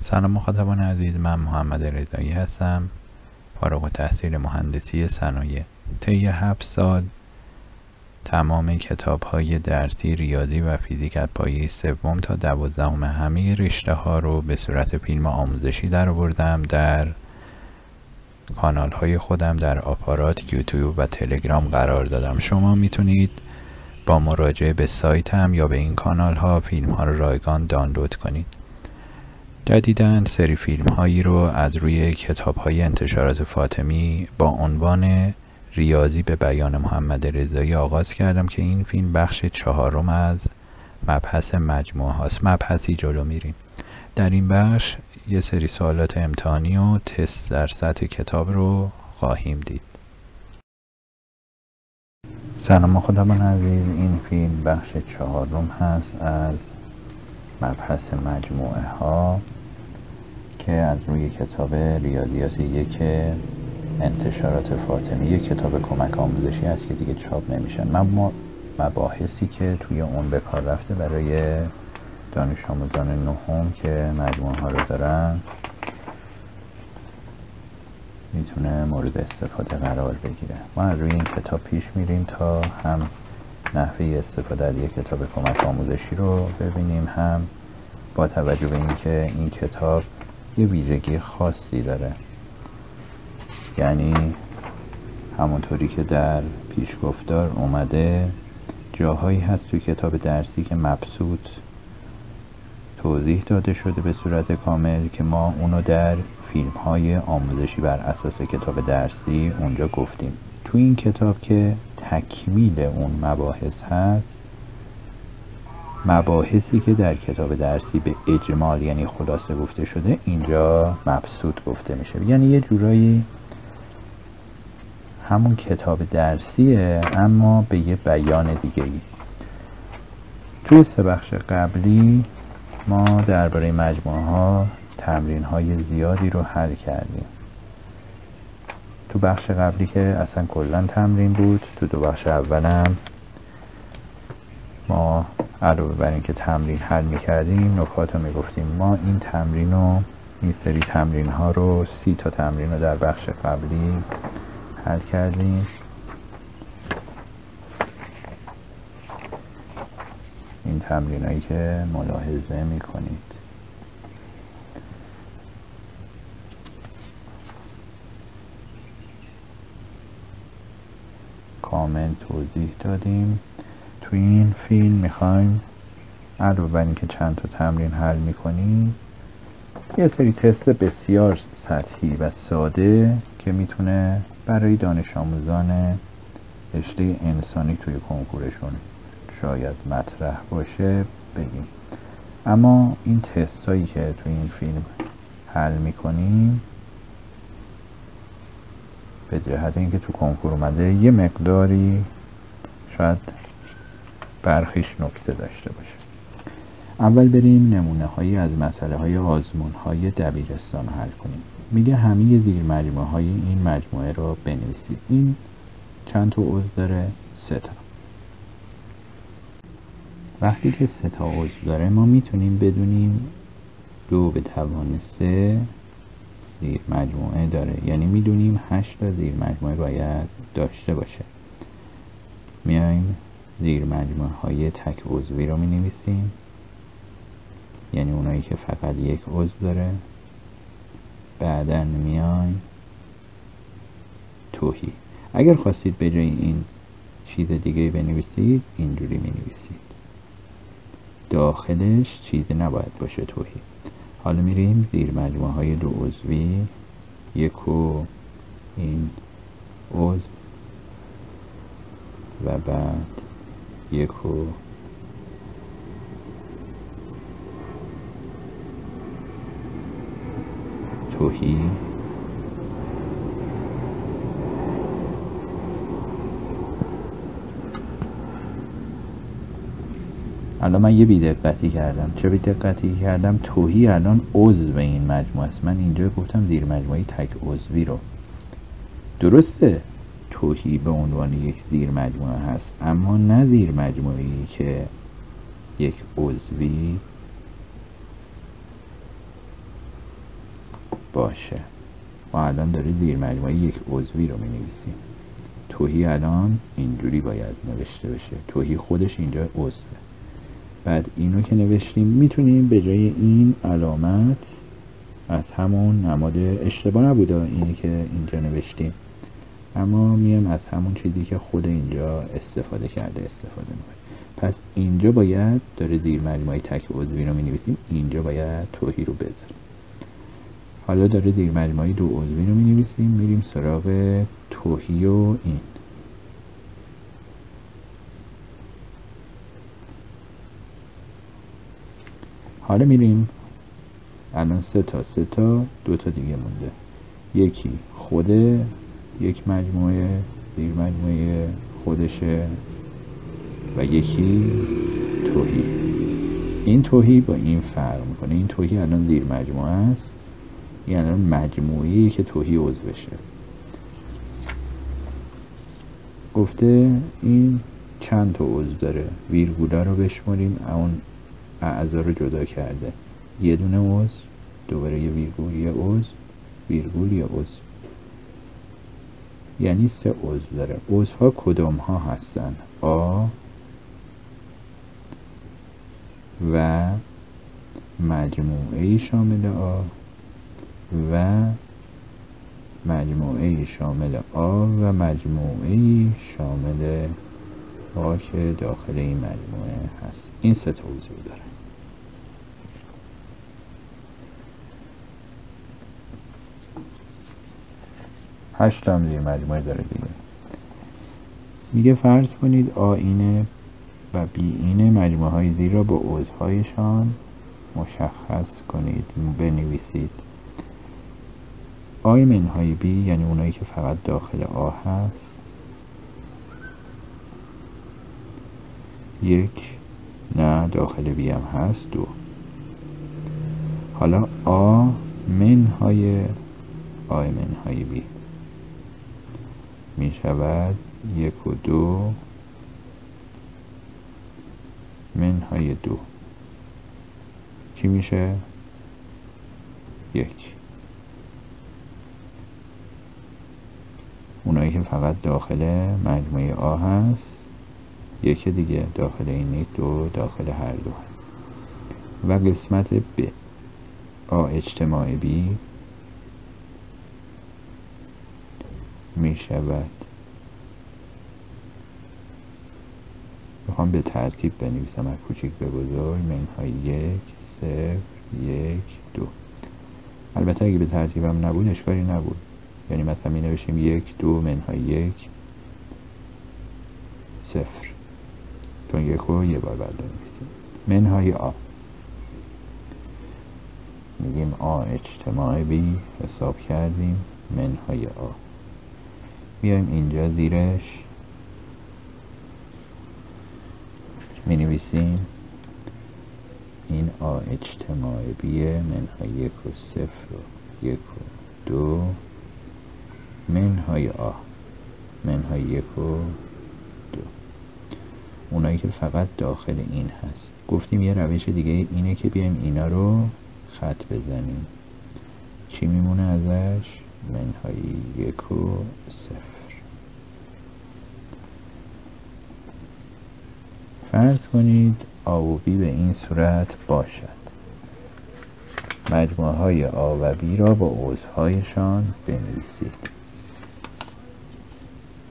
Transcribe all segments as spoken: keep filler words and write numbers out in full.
سلام مخاطبان عزیز، من محمد رضایی هستم، فارغ التحصیل مهندسی صنایع. طی هفت سال تمام کتاب‌های درسی ریاضی و فیزیک از پایه سوم تا دوازدهم همه رشته‌ها رو به صورت فیلم آموزشی درآوردم در کانال‌های خودم در آپارات، یوتیوب و تلگرام قرار دادم. شما میتونید با مراجعه به سایتم یا به این کانال‌ها فیلم‌ها رو رایگان دانلود کنید. جدیداً سری فیلم هایی رو از روی کتاب های انتشارات فاطمی با عنوان ریاضی به بیان محمد رضایی آغاز کردم که این فیلم بخش چهارم از مبحث مجموعه هاست. مبحثی جلو میریم. در این بخش یه سری سوالات امتحانی و تست در سطح کتاب رو خواهیم دید. سلام مخاطبان عزیز، این فیلم بخش چهارم هست از مبحث مجموعه ها که از روی کتاب ریاضیات یک انتشارات فاطمی، یک کتاب کمک آموزشی هست که دیگه چاپ نمیشن. من مباحثی که توی اون به کار رفته برای دانش آموزان نهم که مجموعه ها رو دارن میتونه مورد استفاده قرار بگیره. ما از روی این کتاب پیش میریم تا هم نحوه استفاده از یک کتاب کمک آموزشی رو ببینیم، هم با توجه به اینکه این کتاب یه ویژگی خاصی داره، یعنی همونطوری که در پیشگفتار اومده جاهایی هست توی کتاب درسی که مبسوط توضیح داده شده به صورت کامل که ما اونو در فیلم‌های آموزشی بر اساس کتاب درسی اونجا گفتیم. تو این کتاب که تکمیل اون مباحث هست، مباحثی که در کتاب درسی به اجمال یعنی خلاصه گفته شده اینجا مبسوط گفته میشه، یعنی یه جورایی همون کتاب درسیه اما به یه بیان دیگری. توی سه بخش قبلی ما درباره مجموعه ها تمرین های زیادی رو حل کردیم. تو بخش قبلی که اصلا کلا تمرین بود، تو دو بخش اولم ما علاوه بر اینکه تمرین حل میکردیم نکات رو میگفتیم. ما این تمرین رو، این سری تمرین ها رو، سی تا تمرین رو در بخش قبلی حل کردیم. این تمرین هایی که ملاحظه میکنید کامل توضیح دادیم. تو این فیلم میخوایم علاوه بر اینکه چند تا تمرین حل میکنیم یه سری تست بسیار سطحی و ساده که میتونه برای دانش آموزان رشته انسانی توی کنکورشون شاید مطرح باشه بگیم. اما این تست هایی که تو این فیلم حل میکنیم به جهت اینکه تو کنکور اومده یه مقداری شاید برخیش نکته داشته باشه. اول بریم نمونه هایی از مسئله های آزمون های دبیرستان حل کنیم. میگه همه زیر مجموعه های این مجموعه را بنویسید. این چند تا عضو داره؟ سه تا. وقتی که سه تا عضو داره ما میتونیم بدونیم دو به توان سه زیر مجموعه داره، یعنی میدونیم هشت تا زیر مجموعه باید داشته باشه. میایم زیر مجموعه های تک عضوی رو می نویسیم، یعنی اونایی که فقط یک عضو داره. بعدن میایم توهی. اگر خواستید به جای این چیز دیگه بنویسید اینجوری می نویسید، داخلش چیزی نباید باشه توهی. حالا میریم زیر مجموعه های دو عضوی، یک و این عضو و بعد یک و توهی. الان من یه بی‌دقتی کردم. چه بی‌دقتی کردم؟ توهی الان عضو این مجموعه است، من اینجا گفتم زیر مجموعه تک عضوی رو. درسته توهی به عنوان یک زیر مجموعه هست اما نه زیر مجموعه‌ای که یک عضوی باشه. ما الان داره زیر مجموعه یک عضوی رو می نویسیم. توهی الان اینجوری باید نوشته بشه. توهی خودش اینجا عضوه. بعد اینو که نوشتیم میتونیم به جای این علامت از همون نماد اشتباه نبوده اینی که اینجا نوشتیم، اما میام از همون چیزی که خود اینجا استفاده کرده استفاده میکنیم. پس اینجا باید داره زیر مجموعه تک عضوی رو می نویسیم، اینجا باید توهی رو بذاریم. حالا داره زیر مجموعه دو عضوی رو می نویسیم، میریم سراغ توهی و این. حالا میریم الان سه تا سه تا دو تا دیگه مونده، یکی خوده، یک مجموعه زیر مجموعه خودشه و یکی توهی. این توهی با این فرق میکنه، این توهی الان زیر مجموعه است، این الان مجموعی که توهی عضو بشه. گفته این چند تا عضو داره، ویرگولا رو بشماریم، اون اعضا رو جدا کرده، یه دونه عضو، دوباره یه ویرگول، یه عضو، ویرگول، یه عضو، یعنی سه عضو داره. عضو ها کدام ها هستن؟ آ و مجموعه شامل آ و مجموعه شامل آ و مجموعه شامل آ که داخل این مجموعه هست. این سه تا عضو داره. هشت هم زیر مجموعه داره دیگه. میگه فرض کنید آ اینه و بی اینه، مجموعه های زیر را با عضوهایشان مشخص کنید، بنویسید. آ منهای بی یعنی اونایی که فقط داخل آ هست، یک، نه داخل بی هم هست، دو. حالا آ منهای آ منهای بی می شود یک و دو منهای دو، چی میشه؟ یک. اونایی که فقط داخل مجموعه آ هست یک دیگه، داخل این نیست، دو داخل هر دو هست. و قسمت ب آ اجتماع بی می شود، میخوام به ترتیب بنویسم از کوچیک به بزرگ، منهای یک، صفر، یک، دو. البته اگه به ترتیبم نبود اشکالی نبود، یعنی مثلا می نوشیم یک دو منهای یک صفر، چون یک رو یه بار بعد بنویسیم. منهای آ میگیم آ اجتماع بی، حساب کردیم منهای آ، بیایم اینجا زیرش می نویسیم این آ اجتماع بیه، منهای یک و صفر و یک و دو منهای آ، منهای یک و دو، اونایی که فقط داخل این هست. گفتیم یه روش دیگه اینه که بیایم اینا رو خط بزنیم، چی میمونه ازش؟ منهای یک و صفر. فرض کنید آ و بی به این صورت باشد، مجموعه های آ و بی را با عضوهایشان بنویسید.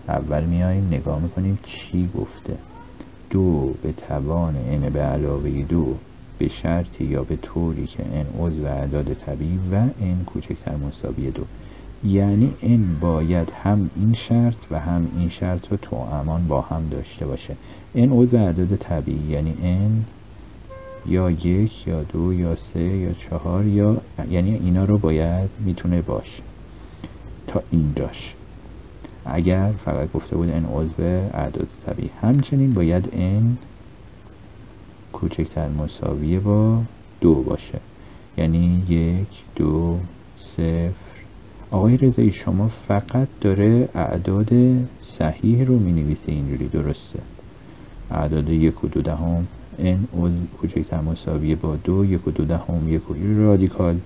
اول میاییم نگاه میکنیم چی گفته. دو به توان n به علاوه دو به شرطی یا به طوری که n عضو اعداد طبیعی و n کوچکتر مساوی دو، یعنی n باید هم این شرط و هم این شرط رو توامان با هم داشته باشه. n عضو اعداد طبیعی یعنی n یا یک یا دو یا سه یا چهار یا، یعنی اینا رو باید میتونه باشه تا اینجاش، اگر فقط گفته بود n عضو اعداد طبیعی. همچنین باید n کوچکتر مساویه با دو باشه، یعنی یک دو صفر. آقای رضایی شما فقط داره اعداد صحیح رو می نویسه، اینجوری درسته، اعداد یک و دو دهم، n عضو کوچکتر مساویه با دو، یک و دو دهم، یک و رادیکال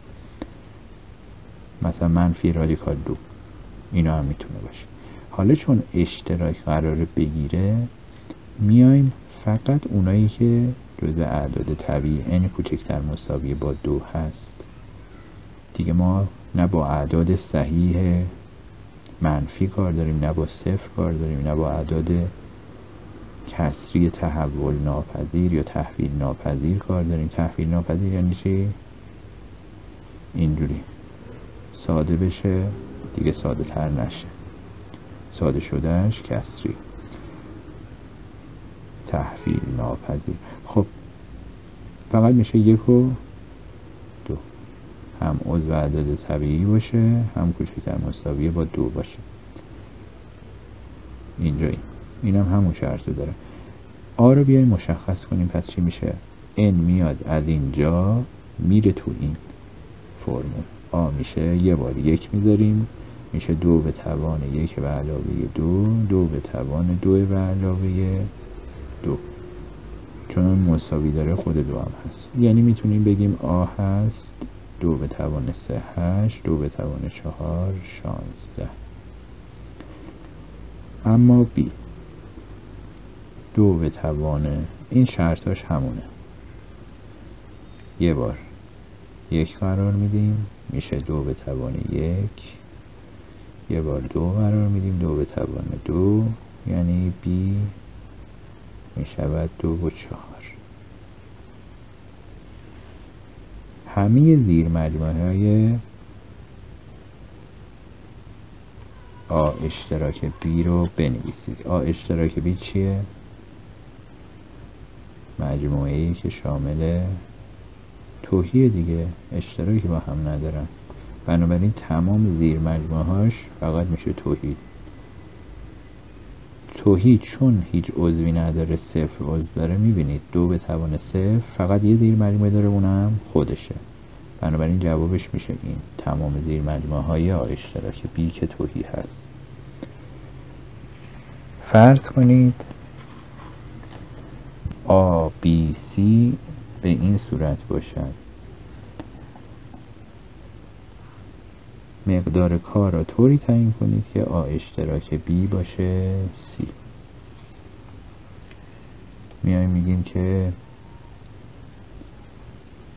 مثلا منفی رادیکال دو، اینا هم میتونه باشه. حالا چون اشتراک قراره بگیره، میایم فقط اونایی که جزء اعداد طبیعی n کوچکتر مساوی با دو هست دیگه، ما نه با اعداد صحیح منفی کار داریم، نه با صفر کار داریم، نه با اعداد کسری تحول ناپذیر یا تحویل ناپذیر کار داریم. تحویل ناپذیر یعنی چی؟ اینجوری ساده بشه دیگه، ساده تر نشه، ساده شدهش کسری، تحویل ناپذیر. خب فقط میشه یک و دو، هم عضو اعداد طبیعی باشه، هم کوچکتر مساوی با دو باشه. اینجایی اینم هم همون شرط داره. آ رو بیایم مشخص کنیم، پس چی میشه؟ n میاد از اینجا میره تو این فرمول، آ میشه یه بار یک میذاریم میشه دو به توان یک و علاوه دو، دو به توان دو و علاوه دو، چون مساوی داره خود دو هم هست. یعنی میتونیم بگیم آ هست دو به توان سه هشت، دو به توان چهار شانزده. اما b دو به توان، این شرطاش همونه، یه بار یک قرار میدیم میشه دو به توان یک، یه بار دو قرار میدیم دو به توان دو، یعنی b میشود دو و چهار. همه زیر مجموعه های آ اشتراک بی رو بنویسید. آ اشتراک بی چیه؟ مجموعه ای که شامل توهیه دیگه، اشتراکی با هم ندارن، بنابراین تمام زیر مجموعه هاش فقط میشه توهی. توهی چون هیچ عضوی نداره، صفر عضو داره، میبینید دو به توان صفر فقط یه زیر مجموعه داره، اونم خودشه، بنابراین جوابش میشه این، تمام زیر مجموعه های آ اشتراک بی که توهی هست. فرض کنید آ بی سی به این صورت باشد، مقدار کار را طوری تعیین کنید که آ اشتراک بی باشه سی. میایم میگیم که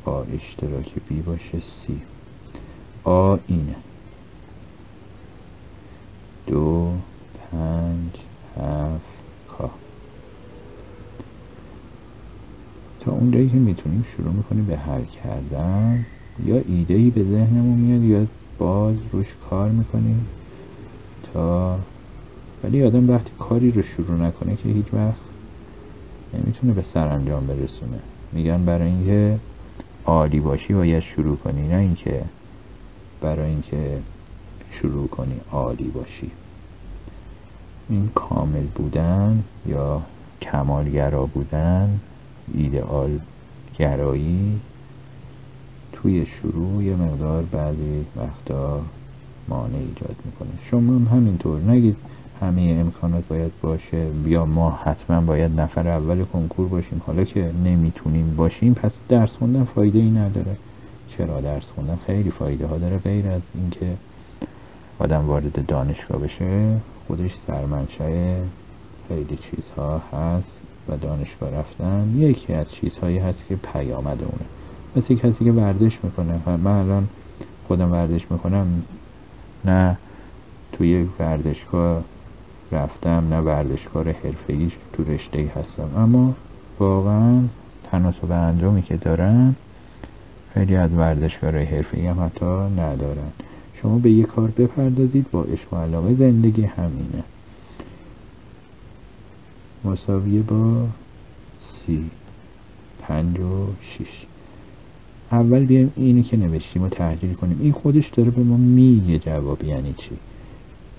آ اشتراک بی باشه سی. آ اینه دو پنج هفت کا، تا اونجایی که میتونیم شروع میکنیم به حل کردن. یا ایده‌ای به ذهنمون میاد یا باز روش کار میکنیم تا، ولی آدم وقتی کاری رو شروع نکنه که هیچ وقت نمیتونه به سرانجام برسونه. میگن برای اینکه عالی باشی باید شروع کنی، نه اینکه برای اینکه شروع کنی عالی باشی. این کامل بودن یا کمالگرا بودن، ایدئال گرایی توی شروع یه مقدار بعضی وقتا مانع ایجاد میکنه. شما هم همینطور نگید همه امکانات باید باشه، یا ما حتما باید نفر اول کنکور باشیم. حالا که نمیتونیم باشیم پس درس خوندن فایده ای نداره. چرا؟ درس خوندن خیلی فایده ها داره، غیر از اینکه آدم وارد دانشگاه بشه، خودش سرمنشأ خیلی چیزها هست و دانشگاه رفتن یکی از چیزهایی هست که پیامد اونه. مثل کسی که ورزش میکنه، من الان خودم ورزش میکنم، نه توی ورزشگاه رفتم نه ورزشکار حرفه‌ای تو رشته‌ای هستم، اما واقعا تناسب انجامی که دارم خیلی از ورزشکارهای حرفه‌ای هم حتی ندارن. شما به یک کار بپردازید با عشق و علاقه، زندگی همینه. مساویه با سی پنج و شیش. اول بیایم اینی که نوشتیم و تحلیل کنیم. این خودش داره به ما میگه جواب یعنی چی.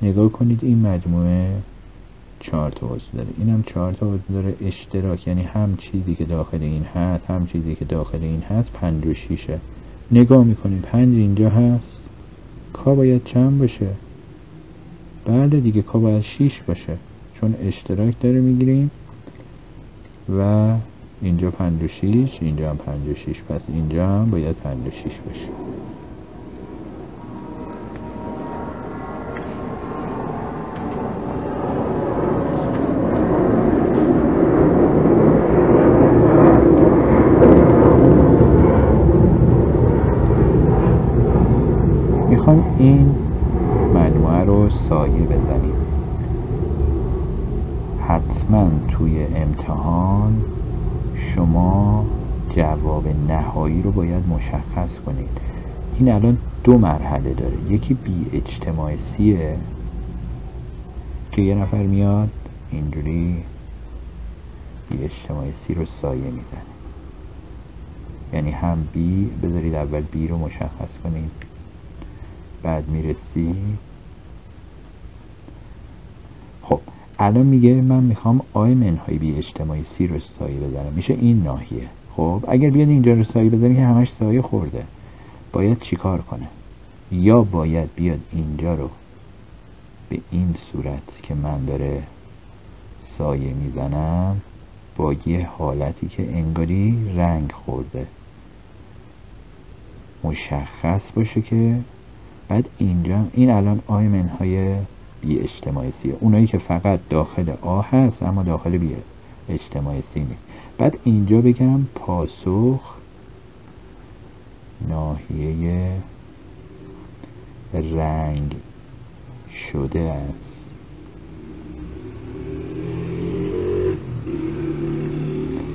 نگاه کنید این مجموعه چهار تا عضو داره، اینم چهار تا عضو داره، اشتراک یعنی هم چیزی که داخل این هست هم چیزی که داخل این هست، پنج و شیشه. نگاه میکنیم پنج اینجا هست، کا باید چند باشه؟ بله دیگه کا باید شیش باشه، چون اشتراک داره میگیریم و اینجا پنج و شیش، اینجا هم پنج و شیش، پس اینجا هم باید پنج و شیش باشه. میخوایم این مجموعه رو سایه بزنیم. حتما توی امتحان شما جواب نهایی رو باید مشخص کنید. این الان دو مرحله داره، یکی بی اجتماع سیه که یه نفر میاد اینجوری بی اجتماع سی رو سایه میزنه، یعنی هم بی، بذارید اول بی رو مشخص کنید، بعد میره سی. خب الان میگه من میخوام آی منهای بی اجتماعی سی رو سایه بزنم، میشه این ناحیه. خب اگر بیاد اینجا رو سایه بزنه که همش سایه خورده، باید چیکار کنه؟ یا باید بیاد اینجا رو به این صورت که من داره سایه میزنم با یه حالتی که انگاری رنگ خورده مشخص باشه، که بعد اینجا این الان آی منهای بی اجتماعی سیه، اونایی که فقط داخل آ هست اما داخل بی اجتماعی سی نیست. بعد اینجا بگم پاسخ ناحیه رنگ شده است.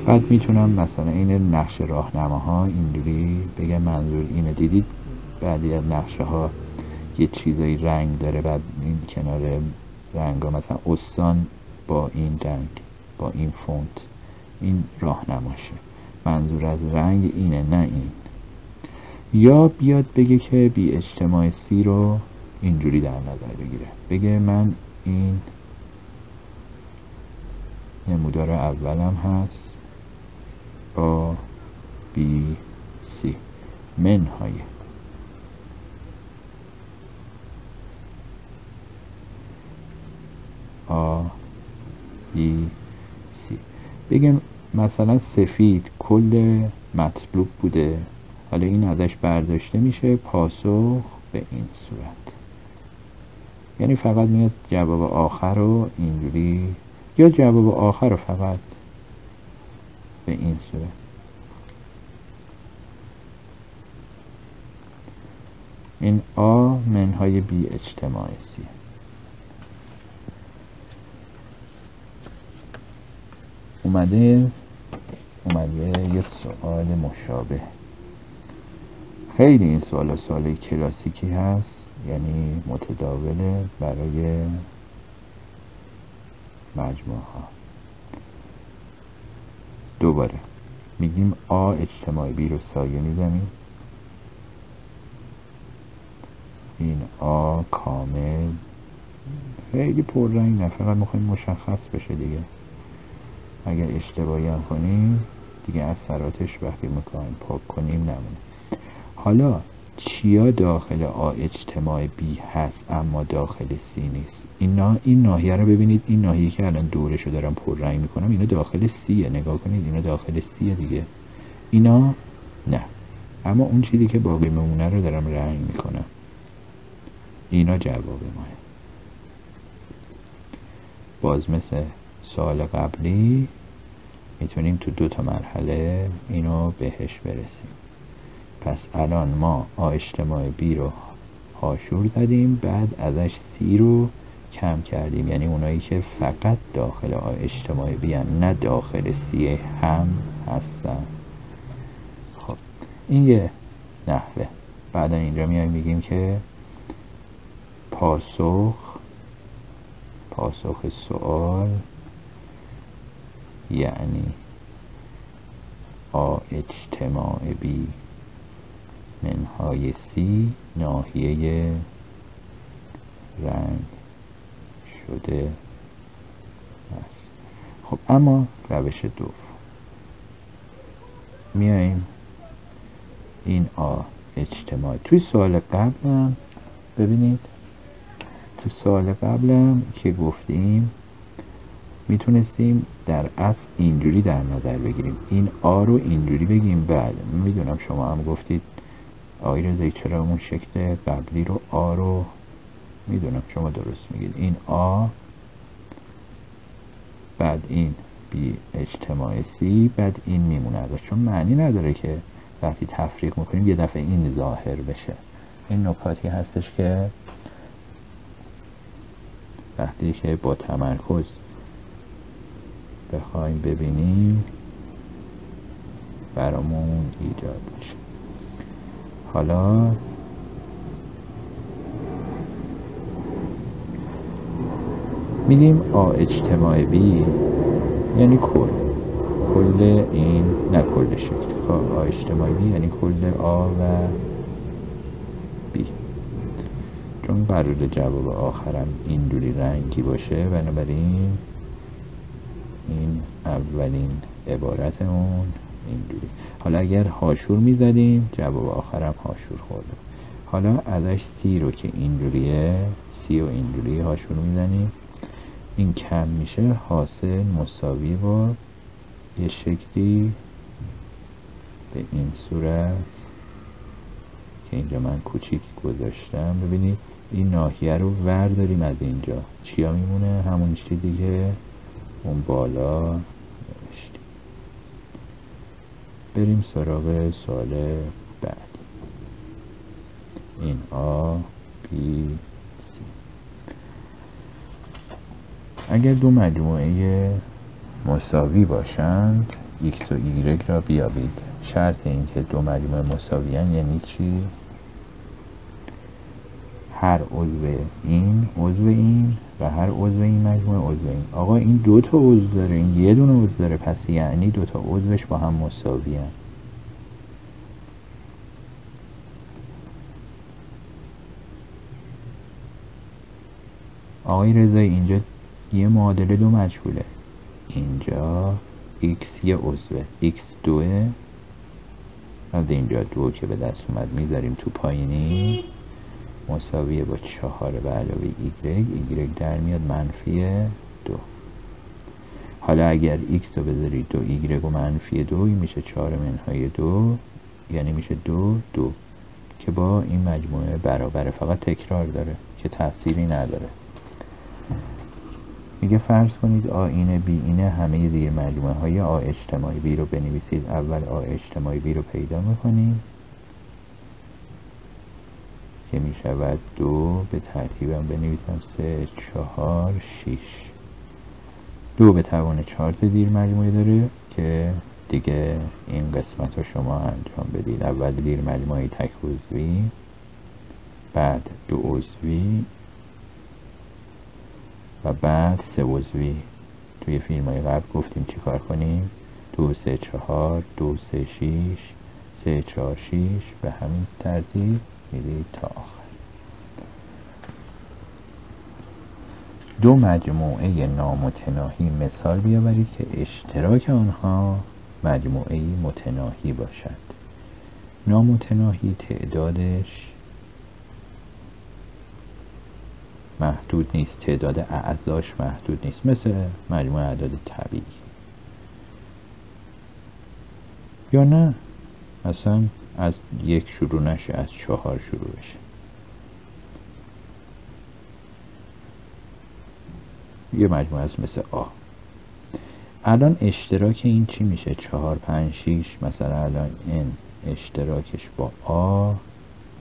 بعد میتونم مثلا این نقش راهنماها اینجوری بگم منظور اینه، دیدید بعضی از نقشه ها یه چیزایی رنگ داره، بعد این کنار رنگ ها مثلا استان با این رنگ با این فونت، این راهنماشه. منظور از رنگ اینه نه این. یا بیاد بگه که بی اجتماع سی رو اینجوری در نظر بگیره، بگه من این نمودار اولم هست با بی سی منهای آ بی سی، بگم مثلا سفید کل مطلوب بوده، حالا این ازش برداشته میشه پاسخ به این صورت، یعنی فقط میاد جواب آخر رو اینجوری، یا جواب آخر رو فقط به این صورت. این آ منهای بی اجتماع سیه. اومده اومده یه سوال مشابه. خیلی این سوال سوال کلاسیکی هست، یعنی متداوله برای مجموعه ها. دوباره میگیم آ اجتماعی بی رو سایه میزنیم، این آ کامل خیلی پررنگ نه، فقط میخوایم مشخص بشه دیگه. اگر اشتباهی هم کنیم دیگه اثراتش وقتی میخوایم پاک کنیم نمونه. حالا چیا داخل آ اجتماع بی هست اما داخل سی نیست؟ اینا این ناحیه رو ببینید، این ناحیه که الان دورش رو دارم پررنگ میکنم، اینا داخل سیه، نگاه کنید اینا داخل سیه دیگه، اینا نه، اما اون چیزی که باقی میمونه رو دارم رنگ میکنم، اینا جواب ماه. باز مثل سال قبلی میتونیم تو دو تا مرحله اینو بهش برسیم. پس الان ما آ اجتماع بی رو هاشور زدیم، بعد ازش سی رو کم کردیم، یعنی اونایی که فقط داخل آ اجتماع بی هم نه داخل سی هم هستن. خب این یه نحوه. بعدا اینجا میایم میگیم که پاسخ پاسخ سوال یعنی آ اجتماع بی منهای سی ناحیه رنگ شده است. خب اما روش دوم میایم این آ اجتماعی، توی سوال قبلم ببینید، تو سوال قبلم که گفتیم میتونستیم در اصل اینجوری در نظر بگیریم، این آ رو اینجوری بگیم. بله میدونم شما هم گفتید آقای رضایی چرا اون شکل قبلی رو آ رو، میدونم شما درست میگید، این آ بعد این بی اجتماع سی بعد این میمونه ازش، چون معنی نداره که وقتی تفریق میکنیم یه دفعه این ظاهر بشه. این نکاتی هستش که وقتی که با تمرکز بخوایم ببینیم برامون ایجاد میشه. حالا میگیم آ اجتماع بی یعنی کل، کل این نه کل شکل، آ اجتماع بی یعنی کل آ و بی. چون قرار جواب آخرم اینجوری رنگی باشه بنابراین این اولین عبارتمون اینجوری. حالا اگر هاشور میزدیم جواب آخرم هاشور خورده. حالا ازش سی رو که اینجوریه، سی و اینجوری هاشور میزنیم، این کم میشه، حاصل مساوی با یه شکلی به این صورت که اینجا من کوچیک گذاشتم. ببینید این ناحیه رو برداریم از اینجا، چیا میمونه؟ همون چیزی که اون بالا نوشتیم. بریم سراغ سوال بعد. این آ بی سی. اگر دو مجموعه مساوی باشند ایکس و ایگرگ را بیابید. شرط این که دو مجموعه مساوی هستند یعنی چی؟ هر عضو این عضو این و هر عضو این مجموعه عضو این. آقا این دو تا عضو داره، این یه دونه عضو داره، پس یعنی دو تا عضوش با هم مساوی هستند. آقای رضایی اینجا یه معادله دو مجهوله، اینجا x یه عضوه، x دوه، از اینجا دو که به دست اومد میذاریم تو پایینی، مساویه با چهار به علاوه ایگرگ، ایگرگ در میاد منفی دو. حالا اگر x رو بذارید دو ایگرگ و منفی دو، این میشه چهار منهای دو، یعنی میشه دو دو که با این مجموعه برابره، فقط تکرار داره که تفسیری نداره. میگه فرض کنید آ اینه بی اینه، همه زیر مجموعه های آ اجتماعی بی رو بنویسید. اول آ اجتماعی بی رو پیدا میکنیم که میشود دو، به ترتیبم بنویسم سه چهار شیش، دو به توان چهار تا زیر مجموعه داره که دیگه این قسمت رو شما انجام بدید. اول زیر مجموعه تک عضوی، بعد دو عضوی و بعد سه عضوی. توی فیلم های قبل گفتیم چی کار کنیم، دو سه چهار، دو سه شیش، سه چهار شیش، به همین ترتیب میدید تا آخر. دو مجموعه نامتناهی مثال بیاورید که اشتراک آنها مجموعه متناهی باشد. نامتناهی تعدادش محدود نیست، تعداد اعضاش محدود نیست، مثل مجموع اعداد طبیعی، یا نه اصلا از یک شروع نشه، از چهار شروع بشه. یه مجموعه است مثل آ. الان اشتراک این چی میشه؟ چهار پنج شیش، مثلا الان این اشتراکش با آ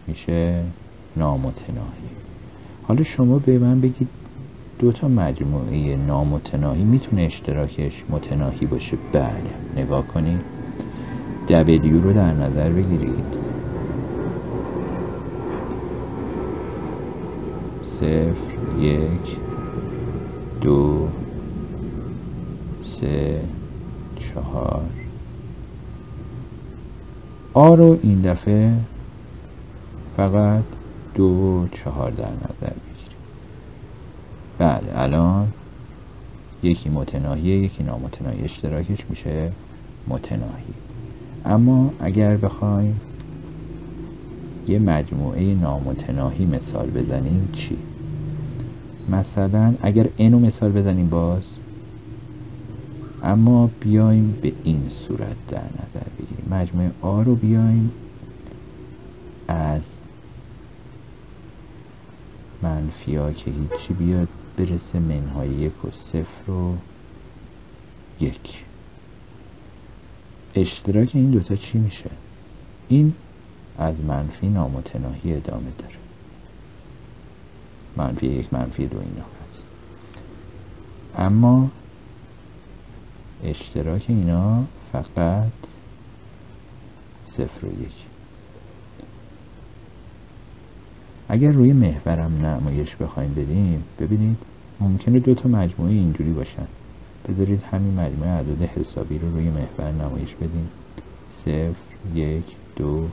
میشه نامتناهی. حالا شما به من بگید دو تا مجموعه نامتناهی میتونه اشتراکش متناهی باشه؟ بله. نگاه کنید دبلیو رو در نظر بگیرید، صفر یک دو سه چهار. آ رو این دفعه فقط دو چهار در نظر بگیریم. بله الان یکی متناهیه یکی نامتناهی، اشتراکش میشه متناهی. اما اگر بخوایم یه مجموعه نامتناهی مثال بزنیم چی؟ مثلا اگر اینو مثال بزنیم باز، اما بیایم به این صورت در نظر بگیریم، مجموعه آ رو بیایم از منفی ها که هیچی بیاد برسه منهای یک و صفر و یک، اشتراک این دوتا چی میشه؟ این از منفی نامتناهی ادامه داره. منفی یک، منفی دو، اینا هست. اما اشتراک اینا فقط صفر و یک. اگر روی محورم نمایش بخوایم بدیم، ببینید ممکنه دو تا مجموعه اینجوری باشن. بذارید همین مجموعه اعداد حسابی رو روی محور نمایش بدیم. صفر، یک، دو.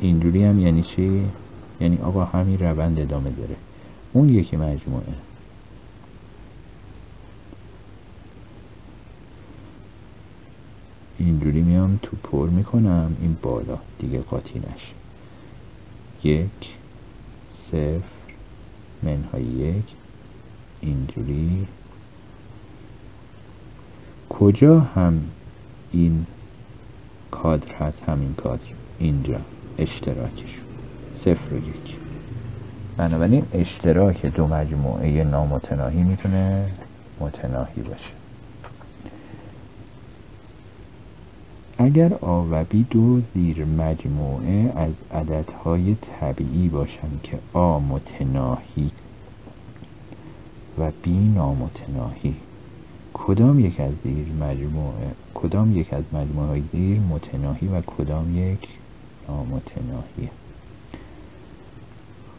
اینجوری هم یعنی چی؟ یعنی آقا همین روند ادامه داره. اون یکی مجموعه اینجوری میام تو پر میکنم این بالا دیگه قاطی نشه. یک، صفر، منهای یک. اینجوری کجا هم این کادر هست، همین کادر اینجا اشتراکش صفر و یک. بنابراین اشتراک دو مجموعه نامتناهی میتونه متناهی باشه. اگر آ و بی دو زیر مجموعه از عددهای طبیعی باشند که آ متناهی و بی نامتناهی، کدام یک از زیر مجموعه کدام یک از مجموعه های زیر متناهی و کدام یک نامتناهیه؟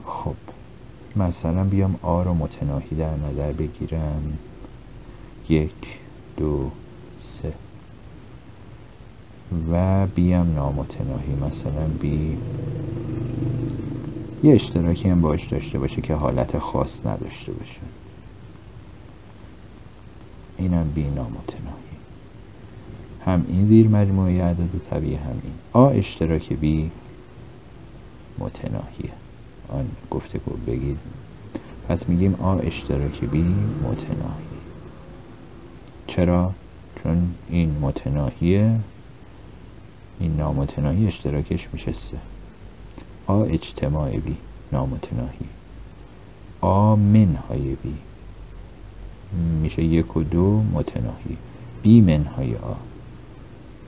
خب مثلا بیام آ رو متناهی در نظر بگیرم، یک، دو، سه، و بیام نامتناهی، مثلا بی یه اشتراکی هم باش داشته باشه که حالت خاص نداشته باشه، اینم بی نامتناهی. هم این زیر مجموعه عدد طبیعی، هم این. آ اشتراک بی متناهیه. آن گفته که بگید، پس میگیم آ اشتراک بی متناهی. چرا؟ چون این متناهیه، این نامتناهی، اشتراکش میشه سه. آ اجتماع بی نامتناهی، آ منهای بی میشه یک و دو متناهی، بی منهای آ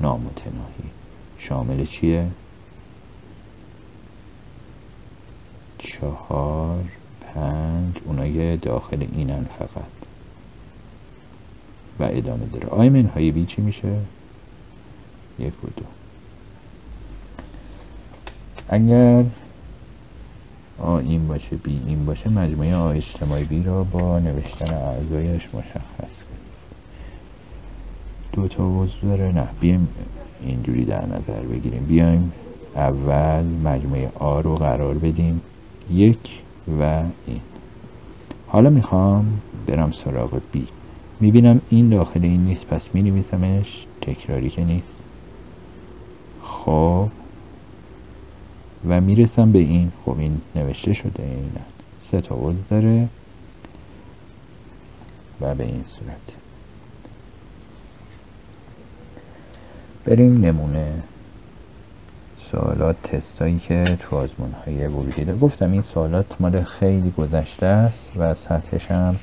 نامتناهی. شامل چیه؟ چهار، پنج، اونای داخل اینن فقط، و ادامه داره. آ منهای بی چی میشه؟ یک و دو. اگر آ این باشه، بی این باشه، مجموعه آ اجتماعی بی را با نوشتن اعضایش مشخص کنید. دو تا وضع داره، نه بیایم اینجوری در نظر بگیریم. بیایم اول مجموعه آ رو قرار بدیم یک و این. حالا میخوام برم سراغ بی، میبینم این داخل این نیست، پس مینویسمش، تکراری که نیست. خب و میرسم به این. خب این نوشته شده، این سه تا عضو داره و به این صورت. بریم نمونه سوالات، تستایی که تو آزمون‌های ورودی داره. گفتم این سوالات مال خیلی گذشته است و سطحش هم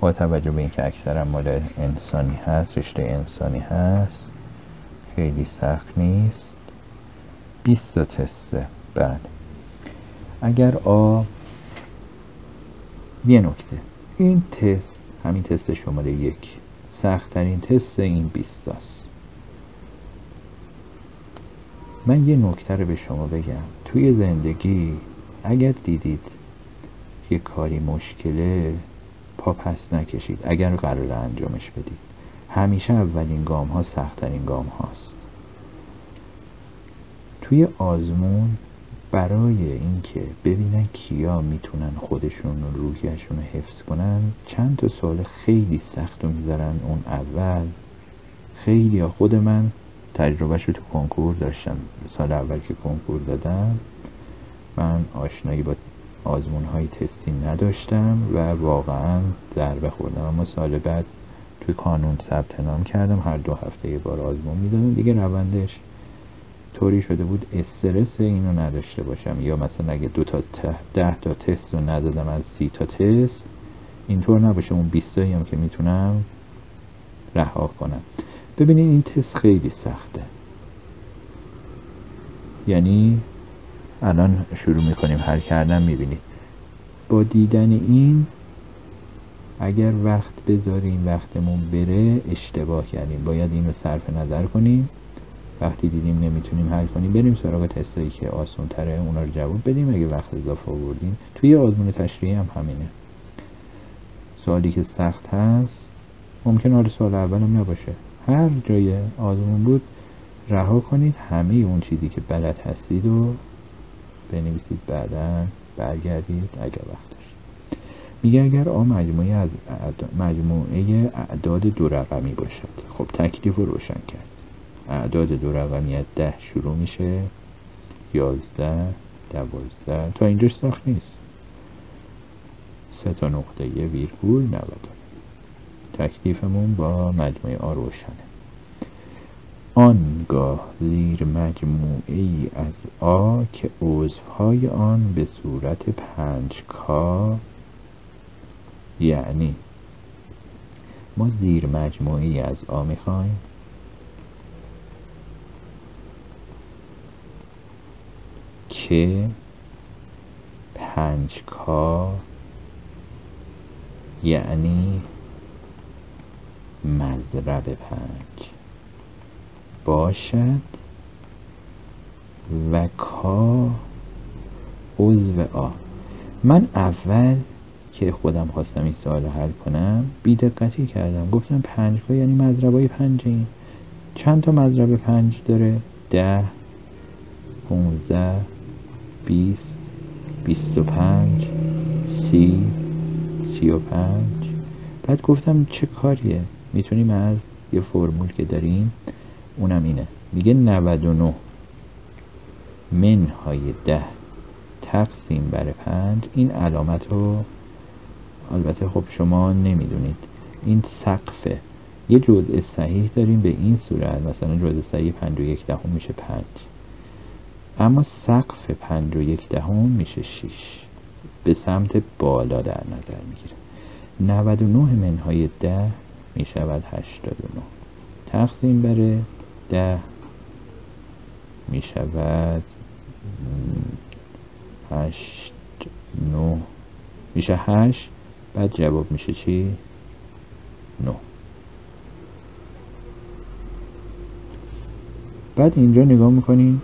با توجه به اینکه اکثرا مال انسانی هست، رشته انسانی هست، خیلی سخت نیست. بیست تا تسته. بله، اگر آ یه نکته، این تست، همین تست شماره یک، سخت ترین تست این بیست است. من یه نکته رو به شما بگم، توی زندگی اگر دیدید یه کاری مشکله، پا پس نکشید. اگر قراره انجامش بدید، همیشه اولین گام ها سخت ترین گام هاست. توی آزمون برای اینکه ببینن کیا میتونن خودشون و روحیشون رو حفظ کنن، چند تا سوال خیلی سخت رو میذارن اون اول. خیلی خود من تجربهش رو تو کنکور داشتم. سال اول که کنکور دادم من آشنایی با آزمونهای تستی نداشتم و واقعا ضربه خوردم. اما سال بعد توی کانون ثبت نام کردم، هر دو هفته یه بار آزمون میدادم دیگه. روندش طوری شده بود استرس اینو نداشته باشم، یا مثلا اگه دو تا ده تا تست رو ندادم از سی تا تست، اینطور نباشه اون بیستایی هم که میتونم رها کنم. ببینید این تست خیلی سخته، یعنی الان شروع میکنیم حل کردن. میبینید با دیدن این اگر وقت بذاریم وقتمون بره اشتباه کردیم، باید این رو صرف نظر کنیم. وقتی دیدیم نمیتونیم حل کنیم بریم سراغ تستایی که آسان تره اونا رو جواب بدیم اگه وقت اضافه آوردیم. توی آزمون تشریحی هم همینه، سوالی که سخت هست ممکن حال سوال اولم نباشه، هر جای آزمون بود رها کنید، همه اون چیزی که بلد هستید و بنویسید، بعدا برگردید اگر وقت. میگه اگر آ مجموعه از مجموعه اعداد دو رقمی باشد. خب تکلیف رو روشن کرد. اعداد دو رقمی از ده شروع میشه، یازده، دوازده، تا اینجاش سخت نیست. سه تا نقطه یه ویرگول نود. تکلیفمون با مجموعه آ روشنه. آنگاه زیر مجموعه ای از آ که عضوهای آن به صورت پنج کا، یعنی ما زیر مجموعی از آ میخوایم که پنج کا یعنی مضرب پنج باشد و کا عضو آ. من اول که خودم خواستم این سوال رو حل کنم بی دقتی کردم، گفتم پنج کا یعنی مضربای پنج. این چند تا مضرب پنج داره؟ ده، پونزده، بیست، بیست و پنج، سی، سی و پنج. بعد گفتم چه کاریه، میتونیم از یه فرمول که داریم اونم اینه، میگه نود و نه منهای ده تقسیم بر پنج. این علامت رو البته خب شما نمیدونید، این سقفه. یه جزء صحیح داریم به این صورت، مثلا جزء صحیح پنج و یک دهم میشه پنج، اما سقف پنج و یک دهم میشه شیش، به سمت بالا در نظر میگیره. نود و نه منهای ده میشود هشتاد و نه، تقسیم بر ده میشود هشت، نه میشه هشت، بعد جواب میشه چی؟ نه. بعد اینجا نگاه میکنیم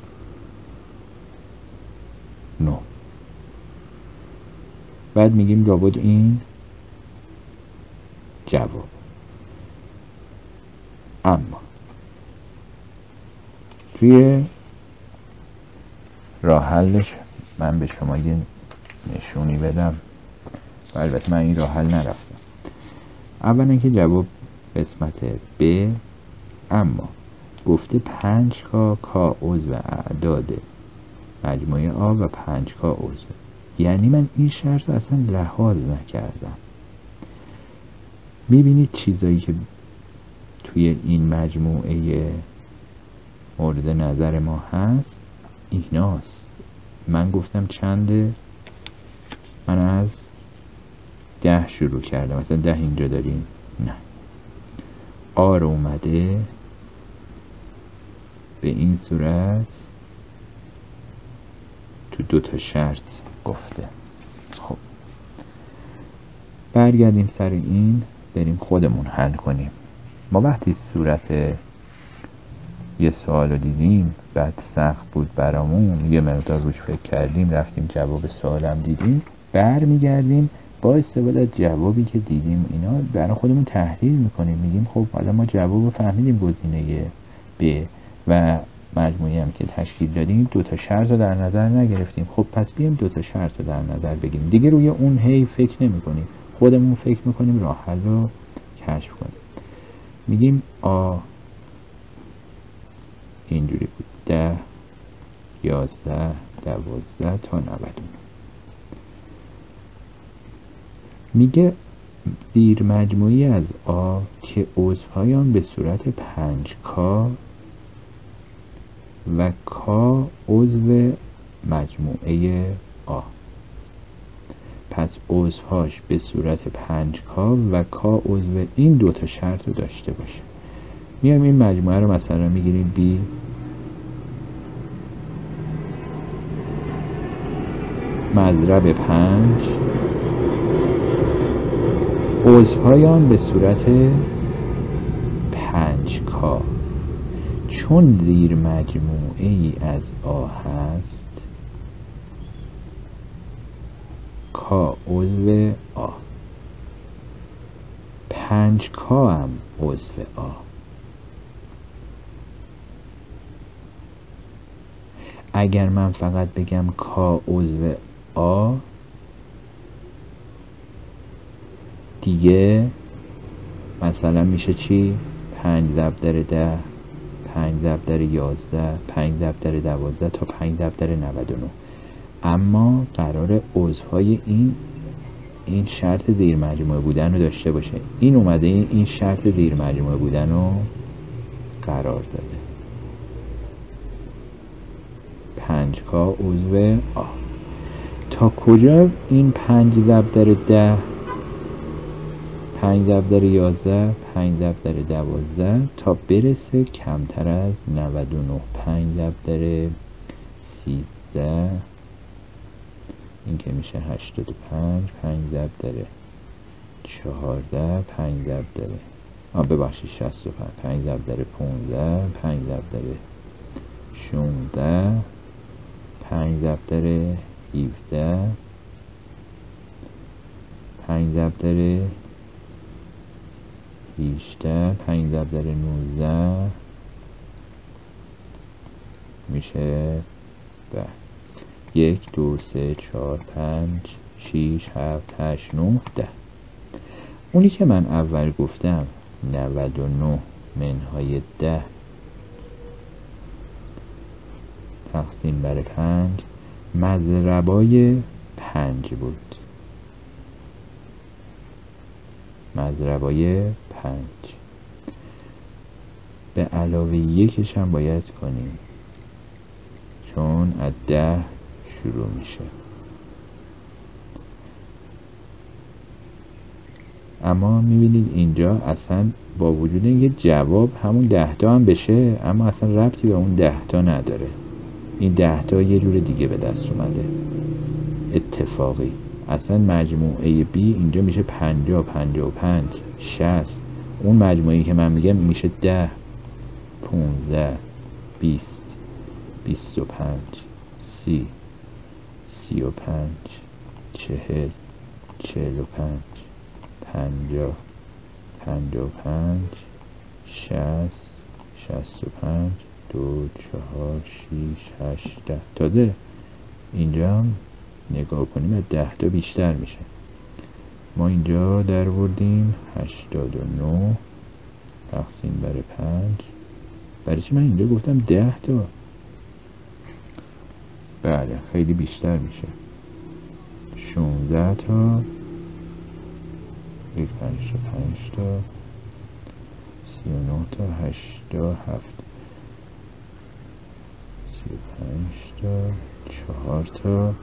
نه، بعد میگیم لابد این جواب. اما توی راه حلش من به شما یه نشونی بدم، البته من این راه حل نرفتم. اولا که جواب قسمت ب، اما گفته پنج کا کا عضو اعداد مجموعه آ و پنج کا عضو، یعنی من این شرط اصلا لحاظ نکردم. میبینید چیزایی که توی این مجموعه مورد نظر ما هست ایناست. من گفتم چنده، من از ده شروع کردم، مثلا ده اینجا داریم، نه، آر اومده به این صورت تو دو تا شرط گفته. خب برگردیم سر این، بریم خودمون حل کنیم. ما وقتی صورت یه سوال رو دیدیم بعد سخت بود برامون، یه مقدار روش فکر کردیم، رفتیم جواب سوالم دیدیم، برمیگردیم با استفاده از جوابی که دیدیم اینا برای خودمون تحلیل میکنیم، میگیم خب حالا ما جواب رو فهمیدیم، گزینه ب و مجموعی هم که تشکیل دادیم دو تا شرط رو در نظر نگرفتیم، خب پس بیایم دو تا شرط رو در نظر بگیریم دیگه. روی اون هی فکر نمیکنیم، خودمون فکر میکنیم، راه حل رو کشف کنیم. میگیم آ اینجوری بود، ده، یازده، دوازده تا نود و نه. میگه زیر مجموعی از آ که عضوهای آن به صورت پنج کا و کا عضو مجموعه آ. پس عضوهاش به صورت پنج کا و کا عضو این دوتا شرط رو داشته باشه. میایم این مجموعه رو مثلا میگیریم بی مضرب پنج، عضوهای آن به صورت پنج‌کا. چون زیر مجموعه ای از آ هست، کا عضو آ، پنج کا هم عضو آ. اگر من فقط بگم کا عضو آ، دیگه مثلا میشه چی؟ پنج ضرب در ده، پنج ضرب در یازده، پنج ضرب در دوازده تا پنج ضرب در نود و نه. اما قرار عضوهای این این شرط زیر مجموعه بودن رو داشته باشه. این اومده این شرط زیر مجموعه بودن رو قرار داده. پنج کا عضو آ. تا کجا این پنج ضرب در ده، پنج ضرب در یازده، پنج ضرب در دوازده تا برسه کمتر از نود و نه. پنج ضرب در سیزده، این که میشه هشتاد و پنج، پنج ضرب در چهارده، پنج ضرب در آ ببخشید شصت و پنج، پنج ضرب در پانزده، پنج ضرب در شانزده، پنج ضرب در هفده، پنج ضرب در هجده، پنج ضرب در نوزده میشه به یک، دو، سه، چهار، پنج، شیش، هفت، هشت، نه، ده. اونی که من اول گفتم نود و نه منهای ده تقسیم بر پنج مضربای پنج بود. مضربای پنج به علاوه یکش هم باید کنیم، چون از ده شروع میشه. اما میبینید اینجا اصلا با وجود اینکه جواب همون ده تا هم بشه، اما اصلا ربطی به اون ده تا نداره. این ده تا یه جور دیگه به دست اومده، اتفاقی. اصلا مجموعه B اینجا میشه پنجاه، پنجاه و پنج، شصت. اون مجموعی که من میگم میشه ده، پونزده، بیست، بیست و پنج، سی، سی و پنج، چهل، چهل و پنج، پنجاه، پنجاه و پنج، شصت، شصت و پنج، دو، چهار، شیش، هشت، ده. تازه اینجا نگاه کنیم از ده تا بیشتر میشه. ما اینجا در وردیم هشتاد و نه تقسیم بر پنج. برای چی من اینجا گفتم ده تا؟ بله خیلی بیشتر میشه، شونزده تا، یک پنج تا، پنج تا، سی و نه تا، هشتا، هفت، سی و پنج تا، چهار تا،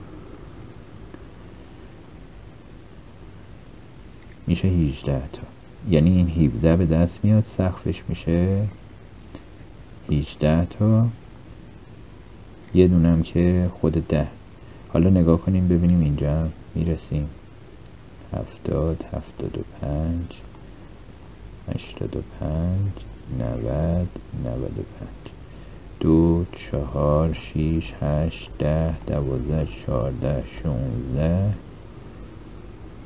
میشه هجده تا. یعنی این هفده به دست میاد، سقفش میشه هجده تا، یه دونم که خود ده. حالا نگاه کنیم ببینیم اینجا میرسیم هفتاد، هفتاد و پنج، هشتاد و پنج، نود، نود و پنج، دو، چهار، شیش، هشت، ده، دوازده، چهارده، شانزده،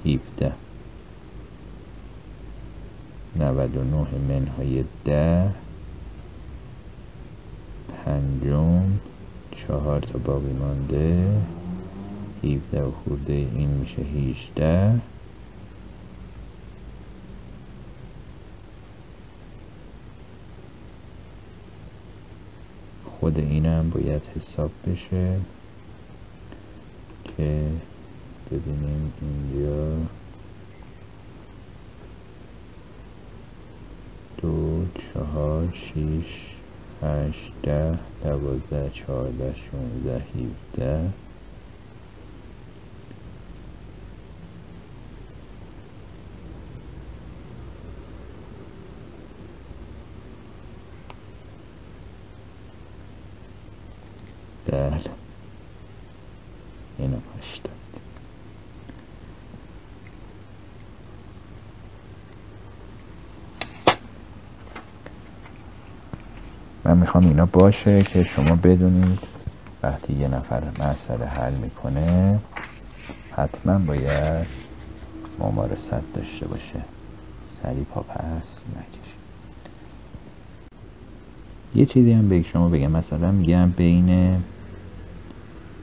هفده. نود و نه منهای ده، پنجم، چهار تا باقی مانده، هفده و خورده، این میشه هجده. خود اینم باید حساب بشه که ببینیم اینجا دو، چهار، شیش، هشت، ده، دوازده، چهارده، شانزده، هفده. اینو هشت داد. من میخوام اینا باشه که شما بدونید وقتی یه نفر مسئله حل میکنه حتما باید ممارست داشته باشه، سری پا پس نکشه. یه چیزی هم به شما بگم، مثلا میگم بین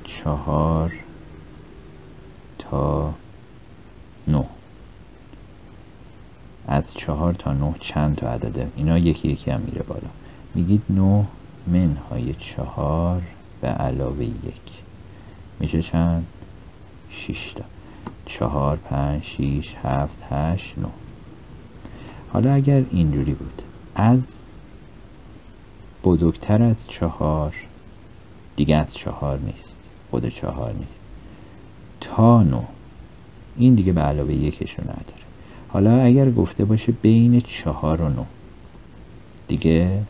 چهار تا نه، از چهار تا نه چند تا عدده؟ اینا یکی یکی هم میره بالا. میگید نه منهای چهار به علاوه یک میشه چند؟ شش تا. چهار، پنج، شش، هفت، هشت، نه. حالا اگر اینجوری بود، از بزرگتر از چهار دیگه از چهار نیست، خود چهار نیست، تا نه این دیگه به علاوه یکشو نداره. حالا اگر گفته باشه بین چهار و نه دیگه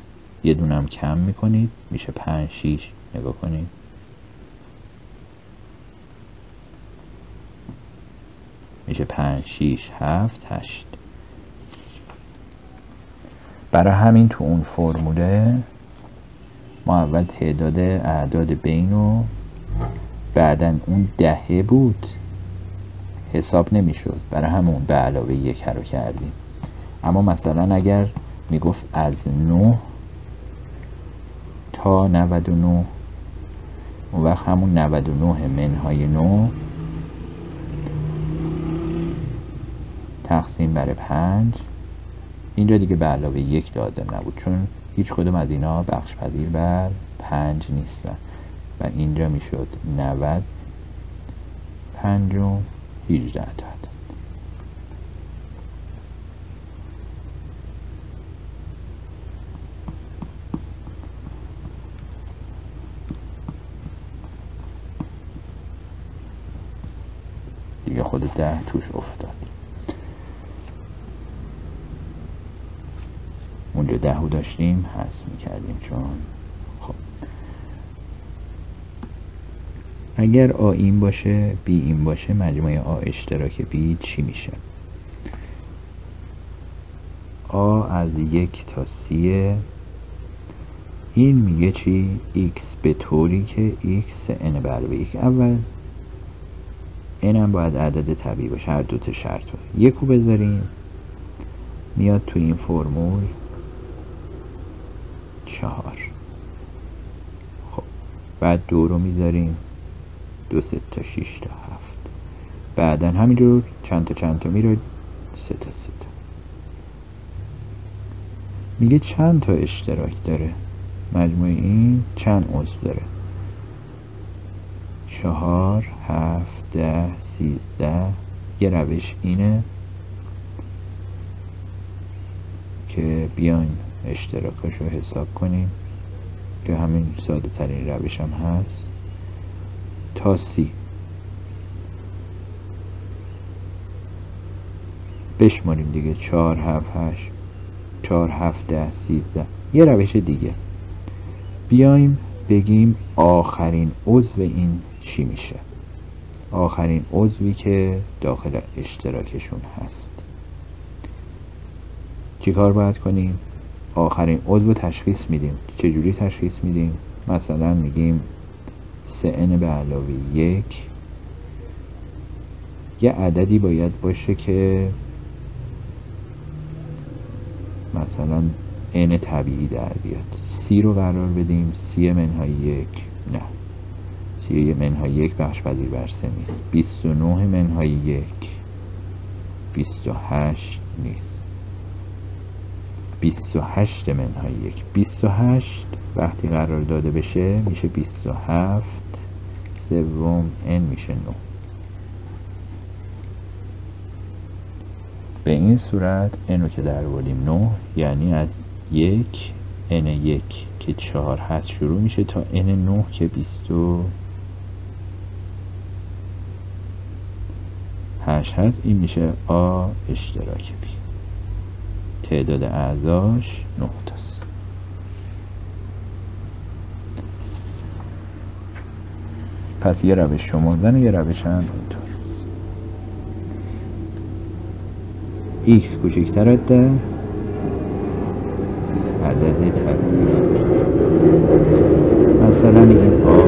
یه دونم کم میکنید میشه پنج، شیش. نگاه کنید میشه پنج، شیش، هفت، هشت. برای همین تو اون فرموله ما اول تعداد اعداد بین و بعدا اون دهه بود حساب نمیشد، برای همون به علاوه یک رو کردیم. اما مثلا اگر میگفت از نه تا نود و نه، اون وقت همون نود و نه منهای نه تقسیم بر پنج، اینجا دیگه به علاوه یک دادم نبود چون هیچ کدوم از اینا بخش پذیر بر پنج نیستن و اینجا میشد نود پنجم هجده تا. دیگه خود ده توش افتاد، اونجا ده رو داشتیم حذف میکردیم چون خب. اگر آ این باشه بی این باشه، مجموعه آ اشتراک بی چی میشه؟ آ از یک تا سیه، این میگه چی؟ x به طوری که x n بر به یک. اول این هم باید عدد طبیعی باشه، هر دوتا شرط رو یکو بذاریم میاد تو این فرمول چهار. خب بعد دو رو میذاریم، دو سه تا، شیش تا، هفت، بعدا همینجور چند تا چند تا میره سه تا سه تا. میگه چند تا اشتراک داره مجموعه این؟ چند عضو داره؟ چهار، هفت، ده، سیزده. یه روش اینه که بیاین اشتراکاش رو حساب کنیم که همین ساده ترین روش هم هست تا سی. بشماریم دیگه، چهار، هفت، هشت، چهار، هفت، ده، سیزده. یه روش دیگه بیایم بگیم آخرین عضو این چی میشه، آخرین عضوی که داخل اشتراکشون هست. چیکار باید کنیم؟ آخرین عضو تشخیص میدیم. چجوری تشخیص میدیم؟ مثلا میگیم سه ان به علاوه یک، یه عددی باید باشه که مثلا n طبیعی در بیاد. سی رو قرار بدیم، سی منهای یک نه، سی منهای یک بخش پذیر بر سه نیست، بیست و نه منهای یک، بیست و هشت نیست، بیست و هشت منهای یک، بیست و هشت وقتی قرار داده بشه میشه بیست و هفت، سوم n میشه نه. به این صورت n رو که در آوردیم نه، یعنی از یک n یک که چهار هست شروع میشه تا n نه که بیست و هشت هست. این میشه آ اشتراک بی، تعداد اعضاش نه تاست. پس یه روش شمردن، یه روش هم اینطور ایکس کوچکتر از ده عدد تبدیل، مثلا این آ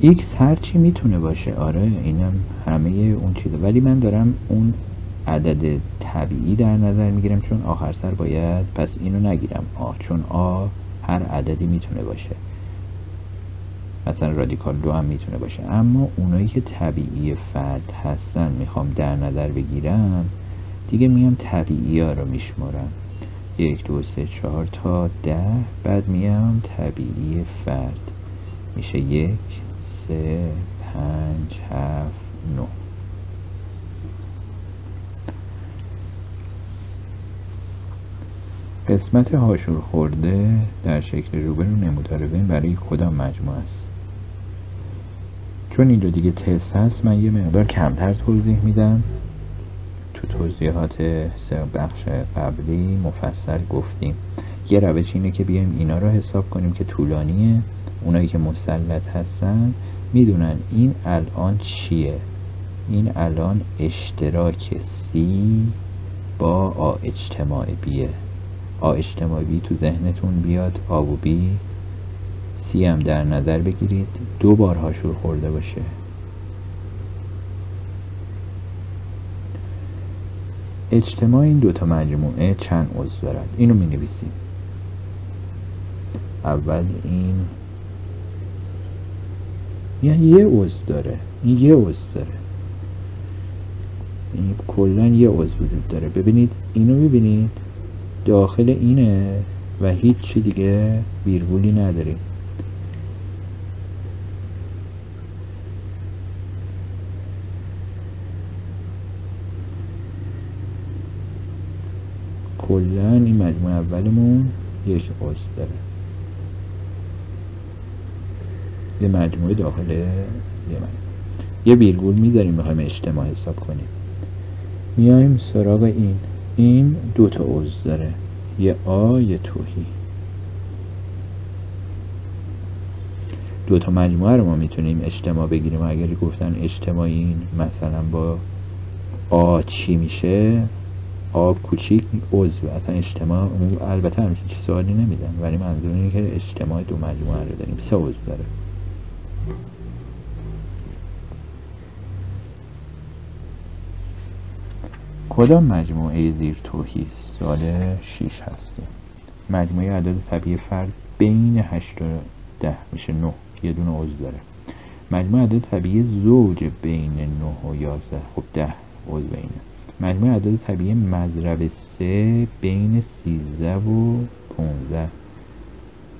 ایکس هرچی میتونه باشه. آره اینم همه اون چیزه، ولی من دارم اون عدد طبیعی در نظر میگیرم چون آخر سر باید، پس اینو نگیرم آ، چون آ هر عددی میتونه باشه، مثلا رادیکال دو هم میتونه باشه. اما اونایی که طبیعی فرد هستن میخوام در نظر بگیرم، دیگه میام طبیعی ها رو میشمارم یک دو سه چهار تا ده، بعد میام طبیعی فرد میشه یک سه پنج هفت نه. قسمت هاشور خورده در شکل روبرو نموداربین برای کدام مجموعه است؟ چون اینجا دیگه تست هست من یه مقدار کمتر توضیح میدم، تو توضیحات سه بخش قبلی مفصل گفتیم. یه روش اینه که بیایم اینا رو حساب کنیم که طولانیه، اونایی که مسلط هستن میدونن این الان چیه، این الان اشتراک C با آ اجتماع بیه. آ اجتماع بی تو ذهنتون بیاد، آ و بی، سی هم در نظر بگیرید، دو بار هاشور خورده باشه. اجتماع این دوتا مجموعه چند عضو دارد؟ اینو می نویسیم اول. این یعنی یه عضو داره، این یه عضو داره، این کلا یه عضو وجود داره. ببینید اینو ببینید داخل اینه و هیچ چی دیگه ویرگولی نداریم. کلا این مجموعه اولمون یک عضو داره، یه مجموعه داخل یه مجموعه، یه ویرگول میذاریم میخوایم اجتماع حساب کنیم. میایم سراغ این، این دو تا عضو داره، یه آ یه توهی. دو تا مجموعه رو ما میتونیم اجتماع بگیریم. اگر گفتن اجتماع این مثلا با آ چی میشه، آ کوچیک عضو، اصلا اجتماع، البته همچین چیز سوالی نمیدن، ولی منظور اینه که اجتماع دو مجموعه رو داریم، سه عضو داره. کدام مجموعه زیر توهی است؟ سوال شش هستیم. مجموعه عدد طبیعی فرد بین هشت و ده میشه نه، یه دونه عضو داره. مجموعه عدد طبیعی زوج بین نه و یازده، خب ده عضو اینه. مجموعه عدد طبیعی مضرب سه بین سیزده و پانزده،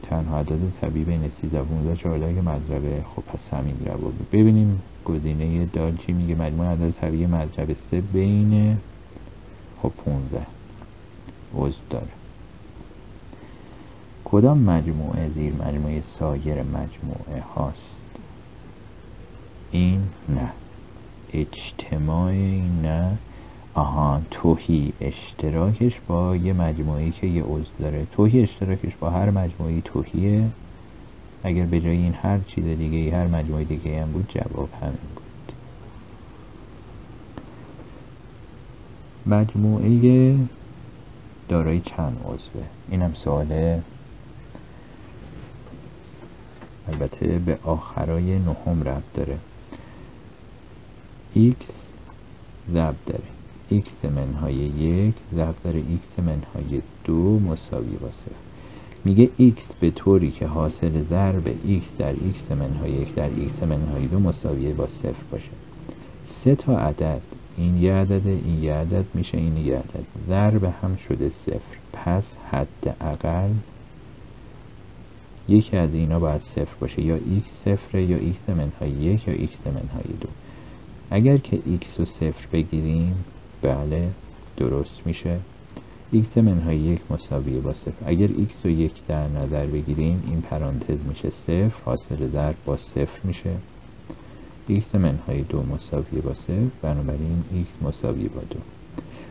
تنها عدد طبیعی بین سیزده و پانزده چهارده که مضربه، خب پس همین رو ببینیم. گزینه دال چی میگه؟ مجموعه عدد طبیعی مضرب سه بین خب پانزده عضو داره. کدام مجموعه زیر مجموعه سایر مجموعه هاست؟ این نه، اجتماعی نه، آها توهی اشتراکش با یه مجموعه که یه عضو داره، توهی اشتراکش با هر مجموعه توهیه. اگر به جای این هر چیز دیگه ای هر مجموعه دیگه هم بود جواب همین بود. مجموعه دارای چند عضوه؟ اینم سواله، البته به آخرای نهم ربط داره. x ضرب داره، x منهای یک ضرب داره x منهای دو مساوی با سه. میگه x به طوری که حاصل ضرب x در x منهای یک در x منهای دو مساویه با صفر باشه. سه تا عدد، این یه عدده، این یه عدد میشه، این یه عدد، ضرب هم شده صفر، پس حداقل یکی از اینا باید صفر باشه، یا x صفره یا x منهای یک یا x منهای دو. اگر که x رو صفر بگیریم بله درست میشه، x منهای یک مساویه با صفر. اگر x رو یک در نظر بگیریم این پرانتز میشه صفر، حاصل ضرب با صفر میشه، x منهای دو مساویه با صفر، بنابراین x مساویه با دو.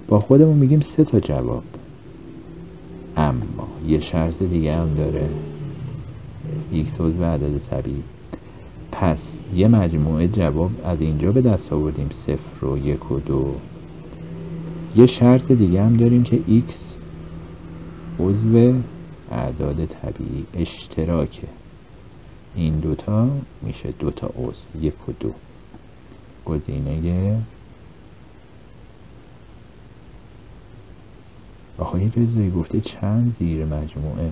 با خودمون میگیم سه تا جواب، اما یه شرط دیگه هم داره، یک توضیح به عدد طبیعی. پس یه مجموعه جواب از اینجا به دست آوردیم، صفر و یک و دو. یه شرط دیگه هم داریم که x عضو اعداد طبیعی اشتراکه، این دوتا میشه دوتا عضو، یک و دو. گزینه آخه یه جزایی گفته چند زیر مجموعه،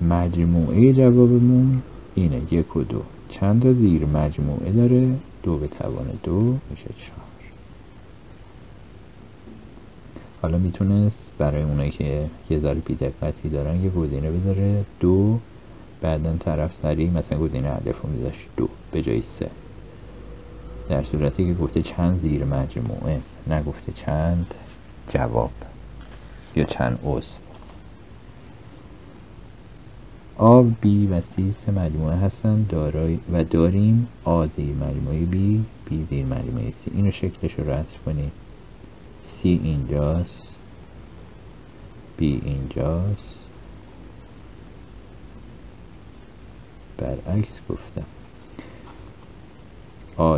مجموعه جوابمون اینه یک و دو. چند تا زیر مجموعه داره؟ دو به توان دو میشه چهار. حالا میتونست برای اونایی که یه ذره بی‌دقتی دارن یه گزینه بذاره دو، بعدن طرف سریع مثلا گزینه الف رو میذاشه دو به جای سه، در صورتی که گفته چند زیر مجموعه، نگفته چند جواب یا چند عضو. A، B و C سه مجموعه هستن دارای و داریم. A زیر مجموعه B، B زیر مجموعه C. اینو شکلش رو رسم کنیم. C اینجاست، B اینجاست، برعکس گفتم.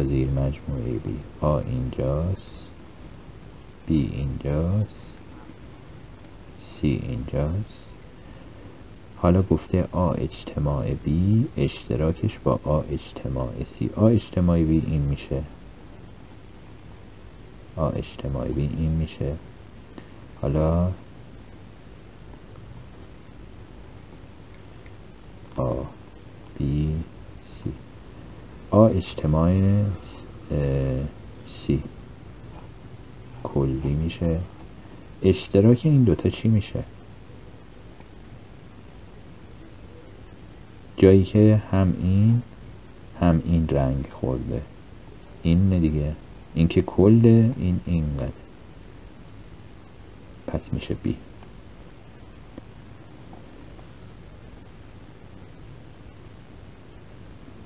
A زیر مجموعه B، A اینجاست، B اینجاست، C اینجاست. حالا گفته آ اجتماع B اشتراکش با آ اجتماع C. آ اجتماع B این میشه، آ اجتماع B این میشه. حالا آ B C، آ اجتماع C کلی میشه، اشتراک این دوتا چی میشه؟ جایی که هم این هم این رنگ خورده، این دیگه، این که کله، این اینقدر، پس میشه B.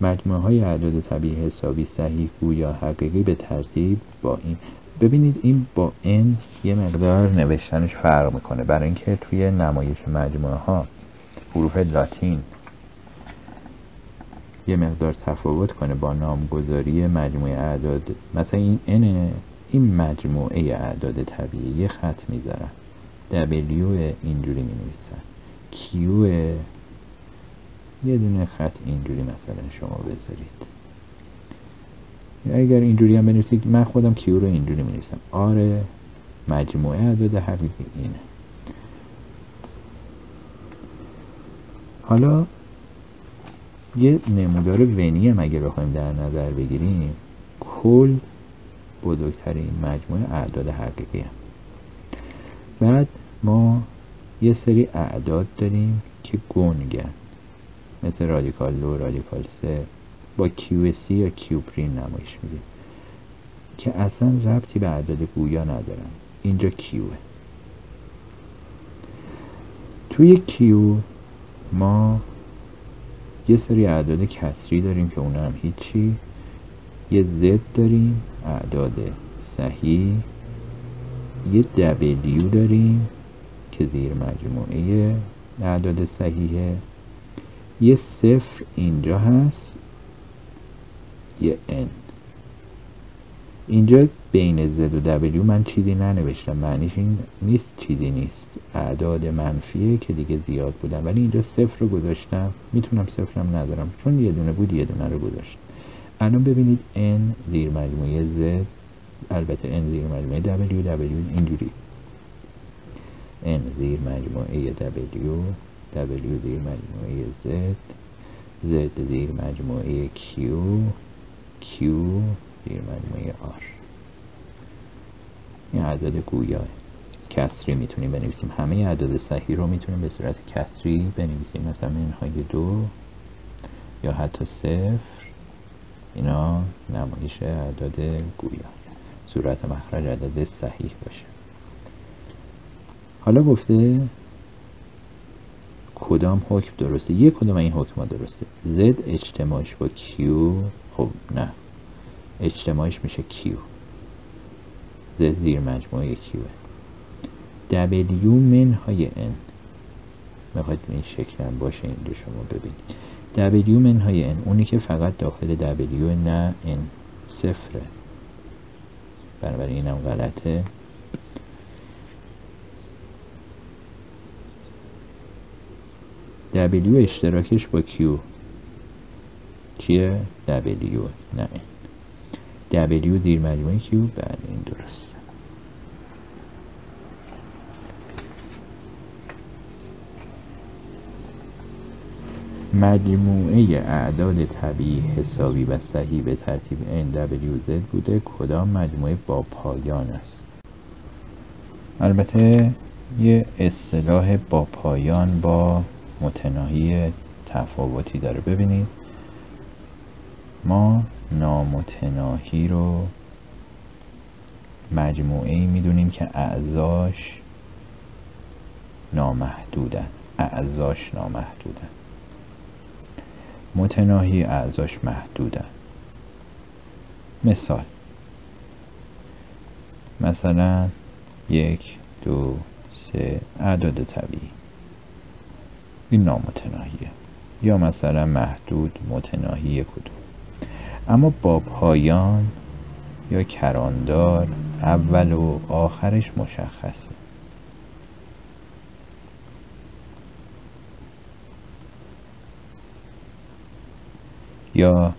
مجموعه های اعداد طبیعی حسابی صحیح گویا حقیقی به ترتیب با این. ببینید این با این یه مقدار نوشتنش فرق میکنه، برای اینکه توی نمایش مجموعه ها حروف لاتین یه مقدار تفاوت کنه با نامگذاری مجموعه اعداد. مثلا این n، این مجموعه اعداد طبیعی، یه خط میذارن، w اینجوری مینویسن، q یه دونه خط اینجوری مثلا شما بذارید، اگر اینجوری هم بنویسید، من خودم q رو اینجوری مینویسم. آره مجموعه اعداد حقیقی اینه. حالا یه نمودار ونی هم اگه بخوایم در نظر بگیریم، کل بزرگترین مجموعه اعداد حقیقی هم. بعد ما یه سری اعداد داریم که گنگن، مثل رادیکال دو، رادیکال سه، با کیو سی یا کیو پریم نمایش میده که اصلا ربطی به اعداد گویا ندارن. اینجا کیوه. توی کیو ما یه سری اعداد کسری داریم که اون هم هیچی، یه زد داریم، اعداد صحیح، یه دبلیو داریم که زیر مجموعه اعداد صحیحه، یه صفر اینجا هست، یه ان. اینجا بین زد و دبلیو من چیزی ننوشتم، معنیش این نیست چیزی نیست، اعداد منفیه که دیگه زیاد بودن، ولی اینجا صفر رو گذاشتم، میتونم صفرم ندارم چون یه دونه بود، یه دونه رو گذاشتم. الان ببینید n زیر مجموعه z، البته n زیر مجموعه w، w اینجوری، n زیر مجموعه w، w زیر مجموعه z، z زیر مجموعه q، q زیر مجموعه r. این اعداد گویا کسری میتونیم بنویسیم، همه اعداد صحیح رو میتونیم به صورت کسری بنویسیم، مثلا اینهای دو یا حتی صفر، اینا نمایش اعداد گویا، صورت مخرج عدد صحیح باشه. حالا گفته کدام حکم درسته، یک کدام این حکم ها درسته. زد اجتماعش با کیو، خب نه، اجتماعش میشه کیو، زد زیر مجموعه کیوه. دبلیو منهای n، میخواید به این شکل هم باشه این رو شما ببینید. W منهای N اونی که فقط داخل W نه N صفره، بنابراین اینم غلطه. W اشتراکش با Q چیه؟ W نه N. W زیر مجموعه Q، بعد این درست. مجموعه اعداد طبیعی حسابی و صحیح به ترتیب N W Z بوده، کدام مجموعه با پایان است؟ البته یه اصطلاح با پایان با متناهی تفاوتی داره. ببینید ما نامتناهی رو مجموعه میدونیم که اعضاش نامحدودن، اعضاش نامحدودن. متناهی اعضاش محدودن. مثال مثلا یک دو سه اعداد طبیعی، این نامتناهیه یا مثلا محدود متناهی کدوم. اما با پایان یا کراندار اول و آخرش مشخصه. یا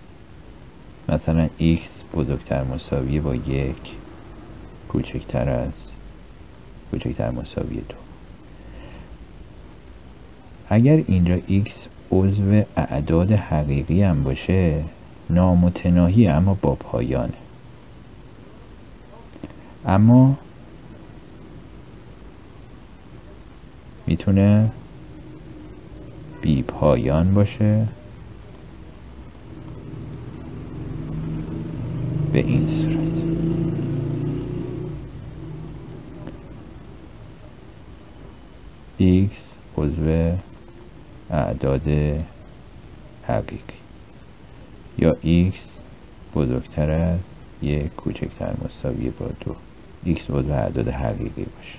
مثلا x بزرگتر مساوی با یک کوچکتر از کوچکتر مساوی دو. اگر اینجا x عضو اعداد حقیقی هم باشه نامتناهی اما با پایانه. اما میتونه بی پایان باشه به این صورت. x عضو اعداد حقیقی یا x بزرگتر از یک کوچکتر مساوی با دو، x عضو اعداد حقیقی باشه.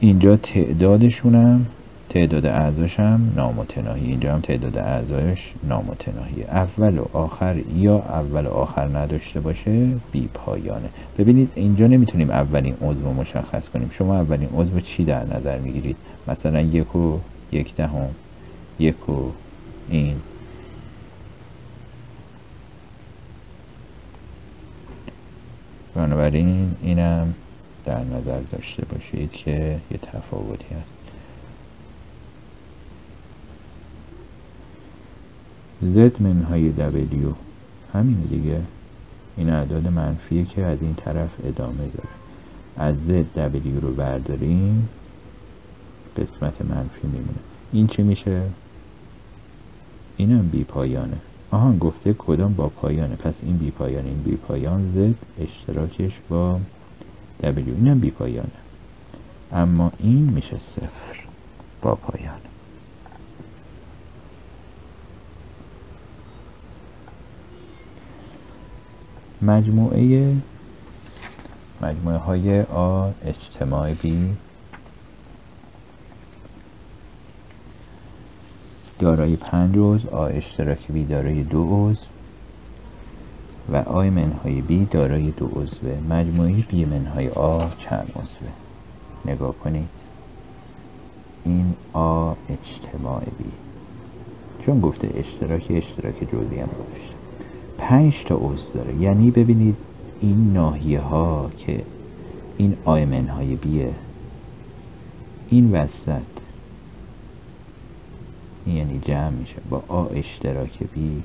اینجا تعدادشونم تعداد اعضاش هم نامتناهی، اینجا هم تعداد اعضاش نامتناهی. اول و آخر یا اول و آخر نداشته باشه بی پایانه. ببینید اینجا نمیتونیم اولین عضو مشخص کنیم. شما اولین عضو چی در نظر میگیرید؟ مثلا یک و یک دهم، یک و این. بنابراین اینم در نظر داشته باشید که یه تفاوتی هست. Z منهای W همین دیگه، این اعداد منفیه که از این طرف ادامه داره. از Z W رو برداریم قسمت منفی میمونه. این چه میشه؟ اینم بی پایانه. آها گفته کدام با پایانه، پس این بی پایان، این بی پایان. Z اشتراکش با W، اینم بی پایانه اما این میشه صفر، با پایانه. مجموعه مجموعه های A اجتماع B دارای پنج عضو، A اشتراک B دارای دو عضو و A منهای B دارای دو عضو. مجموعه B منهای A چند عضو؟ نگاه کنید این A اجتماع B، چون گفته اشتراک اشتراک جزئی هم داشته پنج تا عضو داره. یعنی ببینید این ناحیه ها که این آی منهای بیه، این وسط، این یعنی جمع میشه با آ اشتراک بی،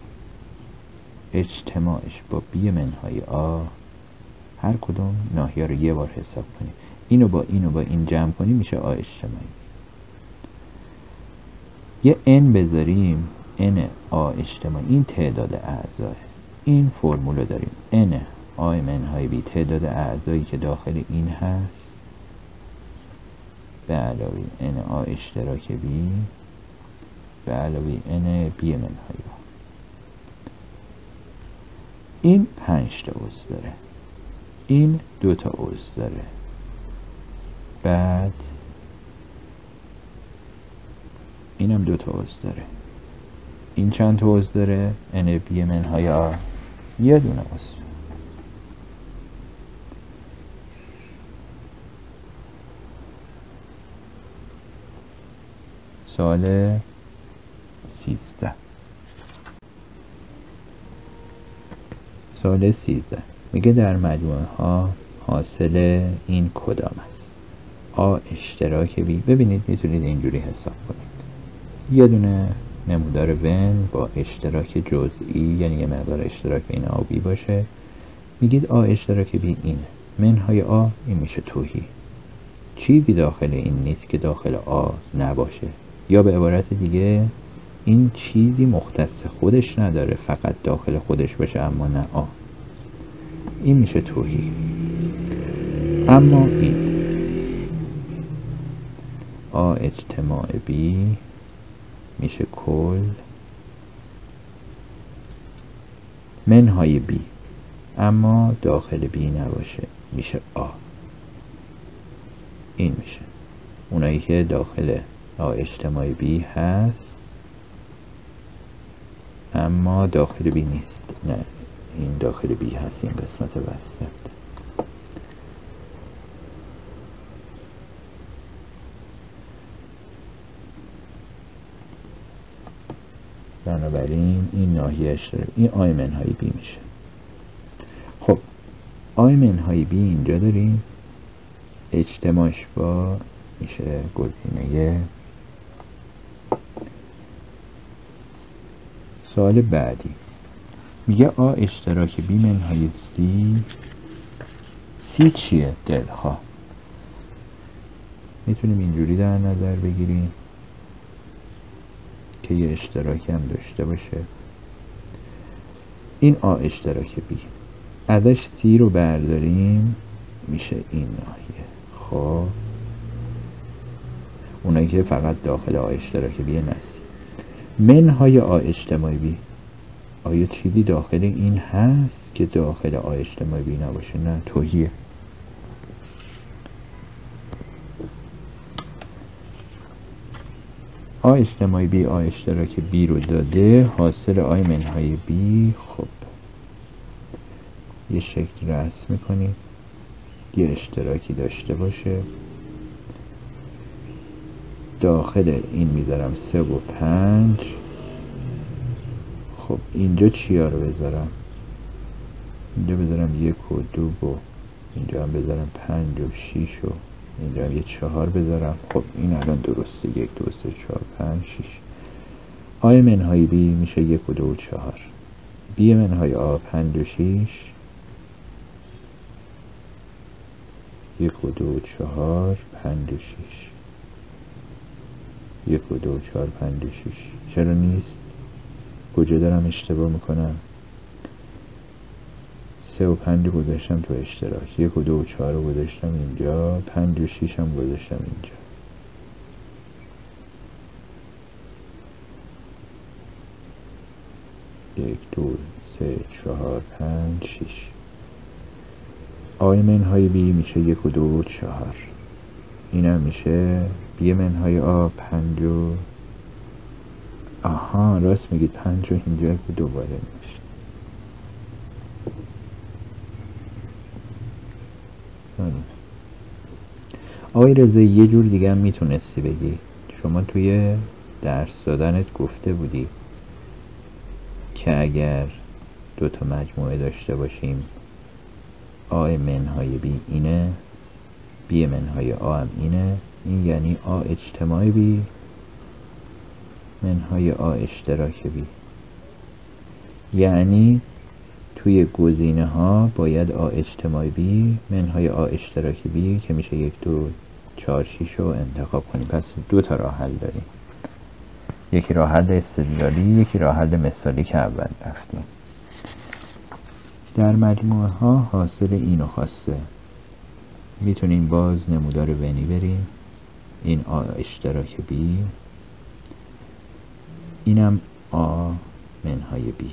اجتماعش با بی منهای آ. هر کدوم ناحیه رو یه بار حساب کنیم، اینو با اینو با این جمع کنیم میشه آ اجتماعی. یه ان بذاریم، n آ اجتماعی، این تعداد اعضاه. این فرمول داریم n آ منهای b تعداد اعضایی که داخل این هست به علاوه n آ اشتراک b به علاوه n b منهای a. این پنج تا عضو داره، این دو تا عضو داره، بعد اینم دو تا عضو داره. این چند تا عضو داره؟ ان پی منهای آر یه دونه عضو. سوال سیزده. سوال سیزده میگه در مجموعه ها حاصل این کدام است؟ آ اشتراک بی. ببینید میتونید اینجوری حساب کنید. یه دونه نمودار ون با اشتراک جزئی، یعنی یه مقدار اشتراک بین آ و بی باشه. میگید آ اشتراک بی اینه. منهای آ این میشه توهی. چیزی داخل این نیست که داخل آ نباشه، یا به عبارت دیگه این چیزی مختص خودش نداره، فقط داخل خودش باشه اما نه آ. این میشه توهی. اما این آ اجتماع بی میشه کل منهای بی، اما داخل بی نباشه میشه آ. این میشه اونایی که داخل آ اجتماع بی هست اما داخل بی نیست. نه این داخل بی هست، این قسمت وسط. بنابراین این ناحیه اشتراک، این آی منهای بی میشه. خب آی منهای بی اینجا داریم، اجتماعش با میشه گزینه. سوال بعدی میگه آ اشتراک بی منهای سی. سی چیه؟ دلها. میتونیم اینجوری در نظر بگیریم که یه اشتراکی هم داشته باشه. این آ اشتراک بی، ازش سی رو برداریم میشه این ناحیه. خب اونایی که فقط داخل آ اشتراک بی نسی. منهای آ اجتماع بی، آیا چیزی داخل این هست که داخل آ اجتماع بی نباشه؟ نه، توهیه. آ اجتماع بی آ اشتراک بی رو داده، حاصل آی منهای بی. خب یه شکل رسم میکنیم یه اشتراکی داشته باشه، داخل این میذارم سه و پنج. خب اینجا چیا رو بذارم؟ اینجا بذارم یک و دو و اینجا هم بذارم پنج و شیش و اینجا هم یه چهار بذارم. خب این الان درسته. یک دو سه چهار پنج شیش. آی منهای بی میشه یک و دو و چهار. بی منهای آ پنج و شیش، یک و دو و چهار پنج و شیش. یک و دو چهار پنج و شیش چرا نیست؟ کجا دارم اشتباه میکنم؟ سه و پنج گذاشتم تو اشتراک، یک و دو و چهار رو گذاشتم اینجا، پنج و شیش هم گذاشتم اینجا. یک دو سه چهار پنج شیش. آی منهای بی میشه یک و دو و چهار. این هم میشه بی منهای آ پنج و... آها راست میگید، پنج و اینجا که دوباره میشه. آقای رضایی یه جور دیگه هم میتونستی بگی. شما توی درس دادنت گفته بودی که اگر دو تا مجموعه داشته باشیم آ منهای بی اینه، بی منهای آ هم اینه. این یعنی آ اجتماع بی منهای آ اشتراک بی، یعنی توی گزینه ها باید آ اجتماع بی منهای آ اشتراک بی که میشه یک دو چهار شیش رو انتخاب کنیم. پس دو تا راه حل داریم، یکی راه حل استدلالی، یکی راه حل مثالی که اول رفتیم. در مجموعه ها حاصل اینو خواسته. میتونیم باز نمودار ونی بریم، این آ اشتراک بی، اینم آ منهای بی.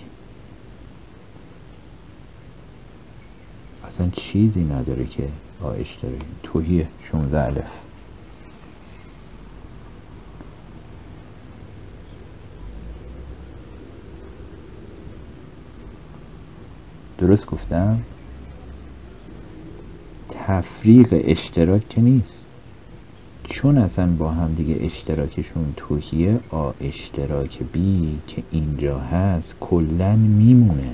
اصلا چیزی نداره که آ اشتراک توهیه. شانزده الف. درست گفتم؟ تفریق اشتراک که نیست، چون اصلا با هم دیگه اشتراکشون توهیه. آ اشتراک بی که اینجا هست کلن میمونه.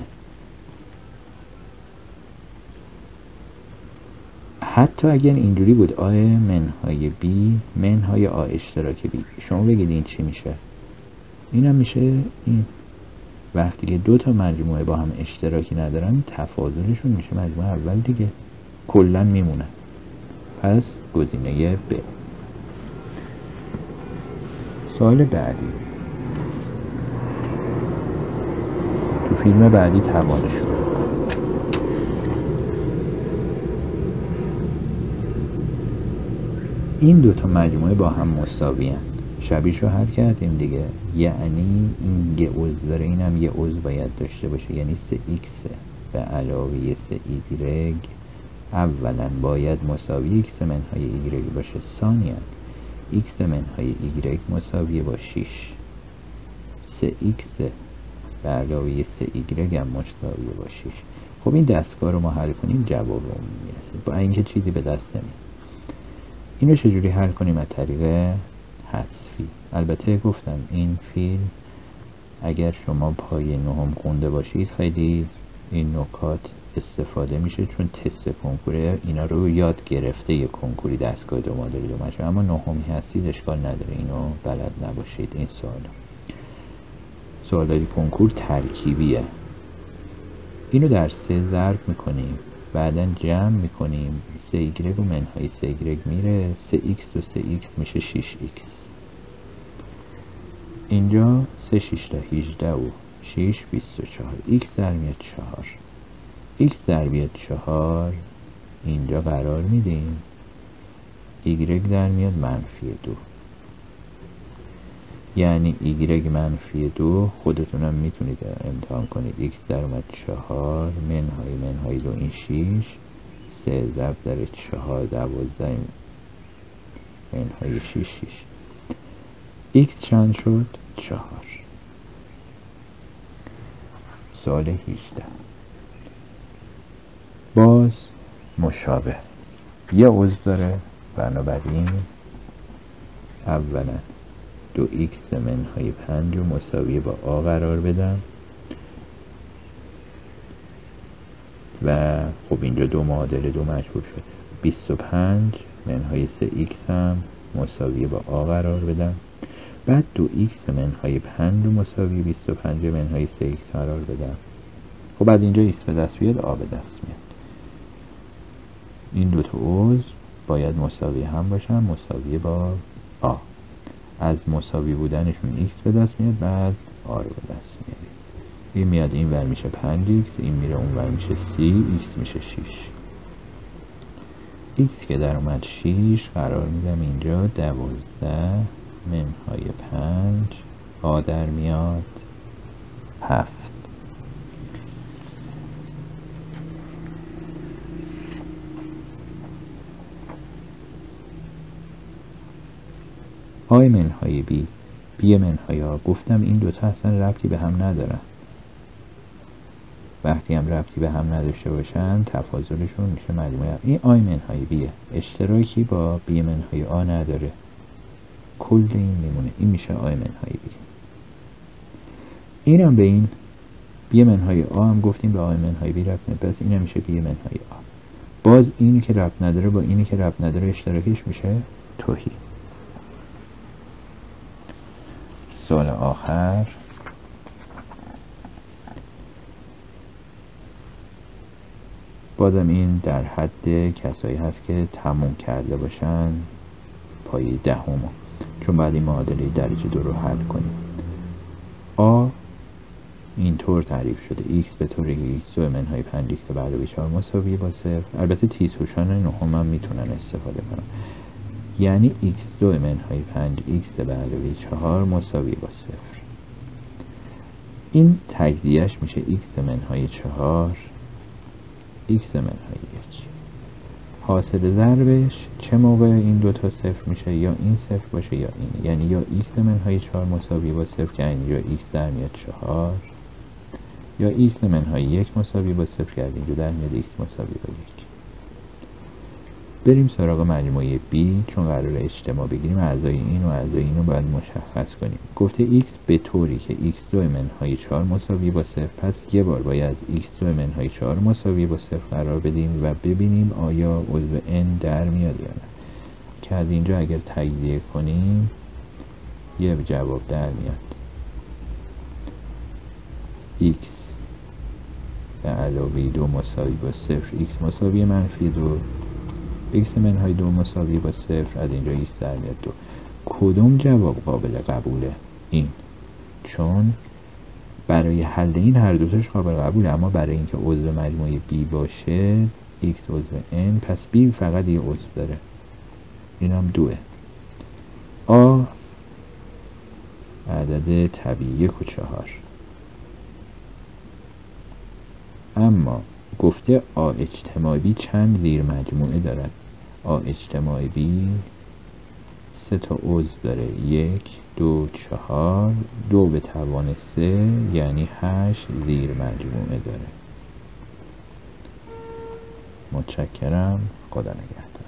حتی اگر اینجوری بود آ منهای بی منهای آ اشتراک بی، شما بگید این چی میشه؟ اینم میشه این. وقتی که دو تا مجموعه با هم اشتراکی ندارن تفاضلشون میشه مجموعه اول دیگه، کلن میمونه. پس گزینه ب. سوال بعدی. تو فیلم بعدی توانش شد. این دوتا مجموعه با هم مساوی هستند. شبیهش رو حل کردیم دیگه. یعنی این یه عضو داره، این هم یه عضو باید داشته باشه. یعنی سه ایکس به علاوه سه وای اولا باید مساوی ایکس منهای ایگرگ باشه. ثانیاً x منهای y مساویه با شش. سه ایکس به علاوه سه وای هم مساویه با شش. خب این دستگاه رو ما حل کنیم جواب رو میرسیم، با اینکه چیزی به دست نمیاد. اینو چجوری حل کنیم؟ از طریق حذفی. البته گفتم این فیلم اگر شما پای نهم خونده باشید خیلی این نکات استفاده میشه، چون تست کنکوره اینا رو یاد گرفته. یک کنکوری دستگاه دو مادری دو مجموعه، اما نهمی هستید اشکال نداره اینو بلد نباشید. این سوال سوالای کنکور ترکیبیه. اینو در سه ضرب میکنیم، بعدا جمع میکنیم. سه ایگرگ و منهای سه ایگرگ میره، سه ایکس و سه ایکس میشه شش ایکس. اینجا سه شش تا هجده و شش بیست و چهار. ایکس در میاد چهار. x در بیاد چهار اینجا قرار میدیم، y در میاد منفی دو. یعنی y منفی دو خودتونم میتونید امتحان کنید. x در اومد چهار منهای منهای دو این شیش، سه ضرب در چهار دوازده منهای شیش شیش. x چند شد؟ چهار. سوال هجده. باز مشابه، یه عضو داره، بنابراین اولا دو ایکس منهای پنج رو مساوی با آ قرار بدم و خب اینجا دو معادله دو مجبور شد. بیست و پنج منهای سه ایکس هم مساوی با آ قرار بدم، بعد دو ایکس منهای پنج رو مساوی بیست و پنج منهای سه ایکس قرار بدم. خب بعد اینجا ایکس به دست بیاد آ به دست میاد. این دو تا عضو باید مساوی هم باشن، مساوی با آ. از مساوی بودنشون ایکس به دست میاد، بعد آ رو به دست میاد. این میاد این ور میشه پنج ایکس، این میره اون ور میشه سی، ایکس میشه شش. ایکس که در اومد شش قرار میدم اینجا، دوازده منهای پنج آ در میاد هفت. آی منهای بی بی منهای آ. گفتم این دوتا اصلا ربطی به هم ندارن، وقتی هم ربطی به هم نداشته باشن تفاضلشون میشه مجموعه. این آی منهای بیه، اشتراکی با بی منهای آ نداره، کل این میمونه. این میشه آی منهای بی. اینم به این بی منهای آ هم گفتیم به آی منهای بی ربط نداره، پس اینم میشه بی منهای آ. باز این که ربط نداره با اینی که ربط نداره اشتراکیش میشه توهی. سوال آخر. بازم این در حد کسایی هست که تموم کرده باشن پای دهم، چون بعد این معادله درجه دو رو حل کنیم. آ اینطور تعریف شده، x به طور x و منهای پنج x به علاوه چهار مساوی با صفر. البته تیزهوشان نهم هم میتونن استفاده کنن. یعنی x دو منهای پنج x به علاوه چهار مساوی با صفر. این تجزیهش میشه x منهای چهار x منهای یک. حاصل ضربش چه موقع این دوتا صفر میشه؟ یا این صفر باشه یا این. یعنی یا x منهای چهار مساوی با صفر که اینجا x در میاد چهار، یا ایکس منهای یک مساوی با صفر که از اینجا در میاد ایکس مساوی با یک. بریم سراغ مجموعه B چون قراره اجتماع بگیریم، اعضای این و اعضای این رو باید مشخص کنیم. گفته x به طوری که x دو منهای چهار مساوی با صفر، پس یه بار باید x دو منهای چهار مساوی با صفر قرار بدیم و ببینیم آیا عضو n در میاد یا نه، که از اینجا اگر تجزیه کنیم یه جواب در میاد x به علاوه دو مساوی با صفر، x مساوی منفی دو، x منهای دو مساوی با صفر، از اینجا x در میاد دو. کدوم جواب قابل قبوله؟ این، چون برای حل این هر دوتاش قابل قبوله، اما برای اینکه عضو مجموعه B باشه x عضو n، پس B فقط یه عضو داره، این هم دوه. آ عدد طبیعی یک و چهار، اما گفته آ اجتماع B چند زیر مجموعه دارد؟ آ اجتماع B سه تا عضو داره، یک دو چهار، دو به توان سه یعنی هشت زیر مجموعه داره. متشکرم، خدا نگهدار.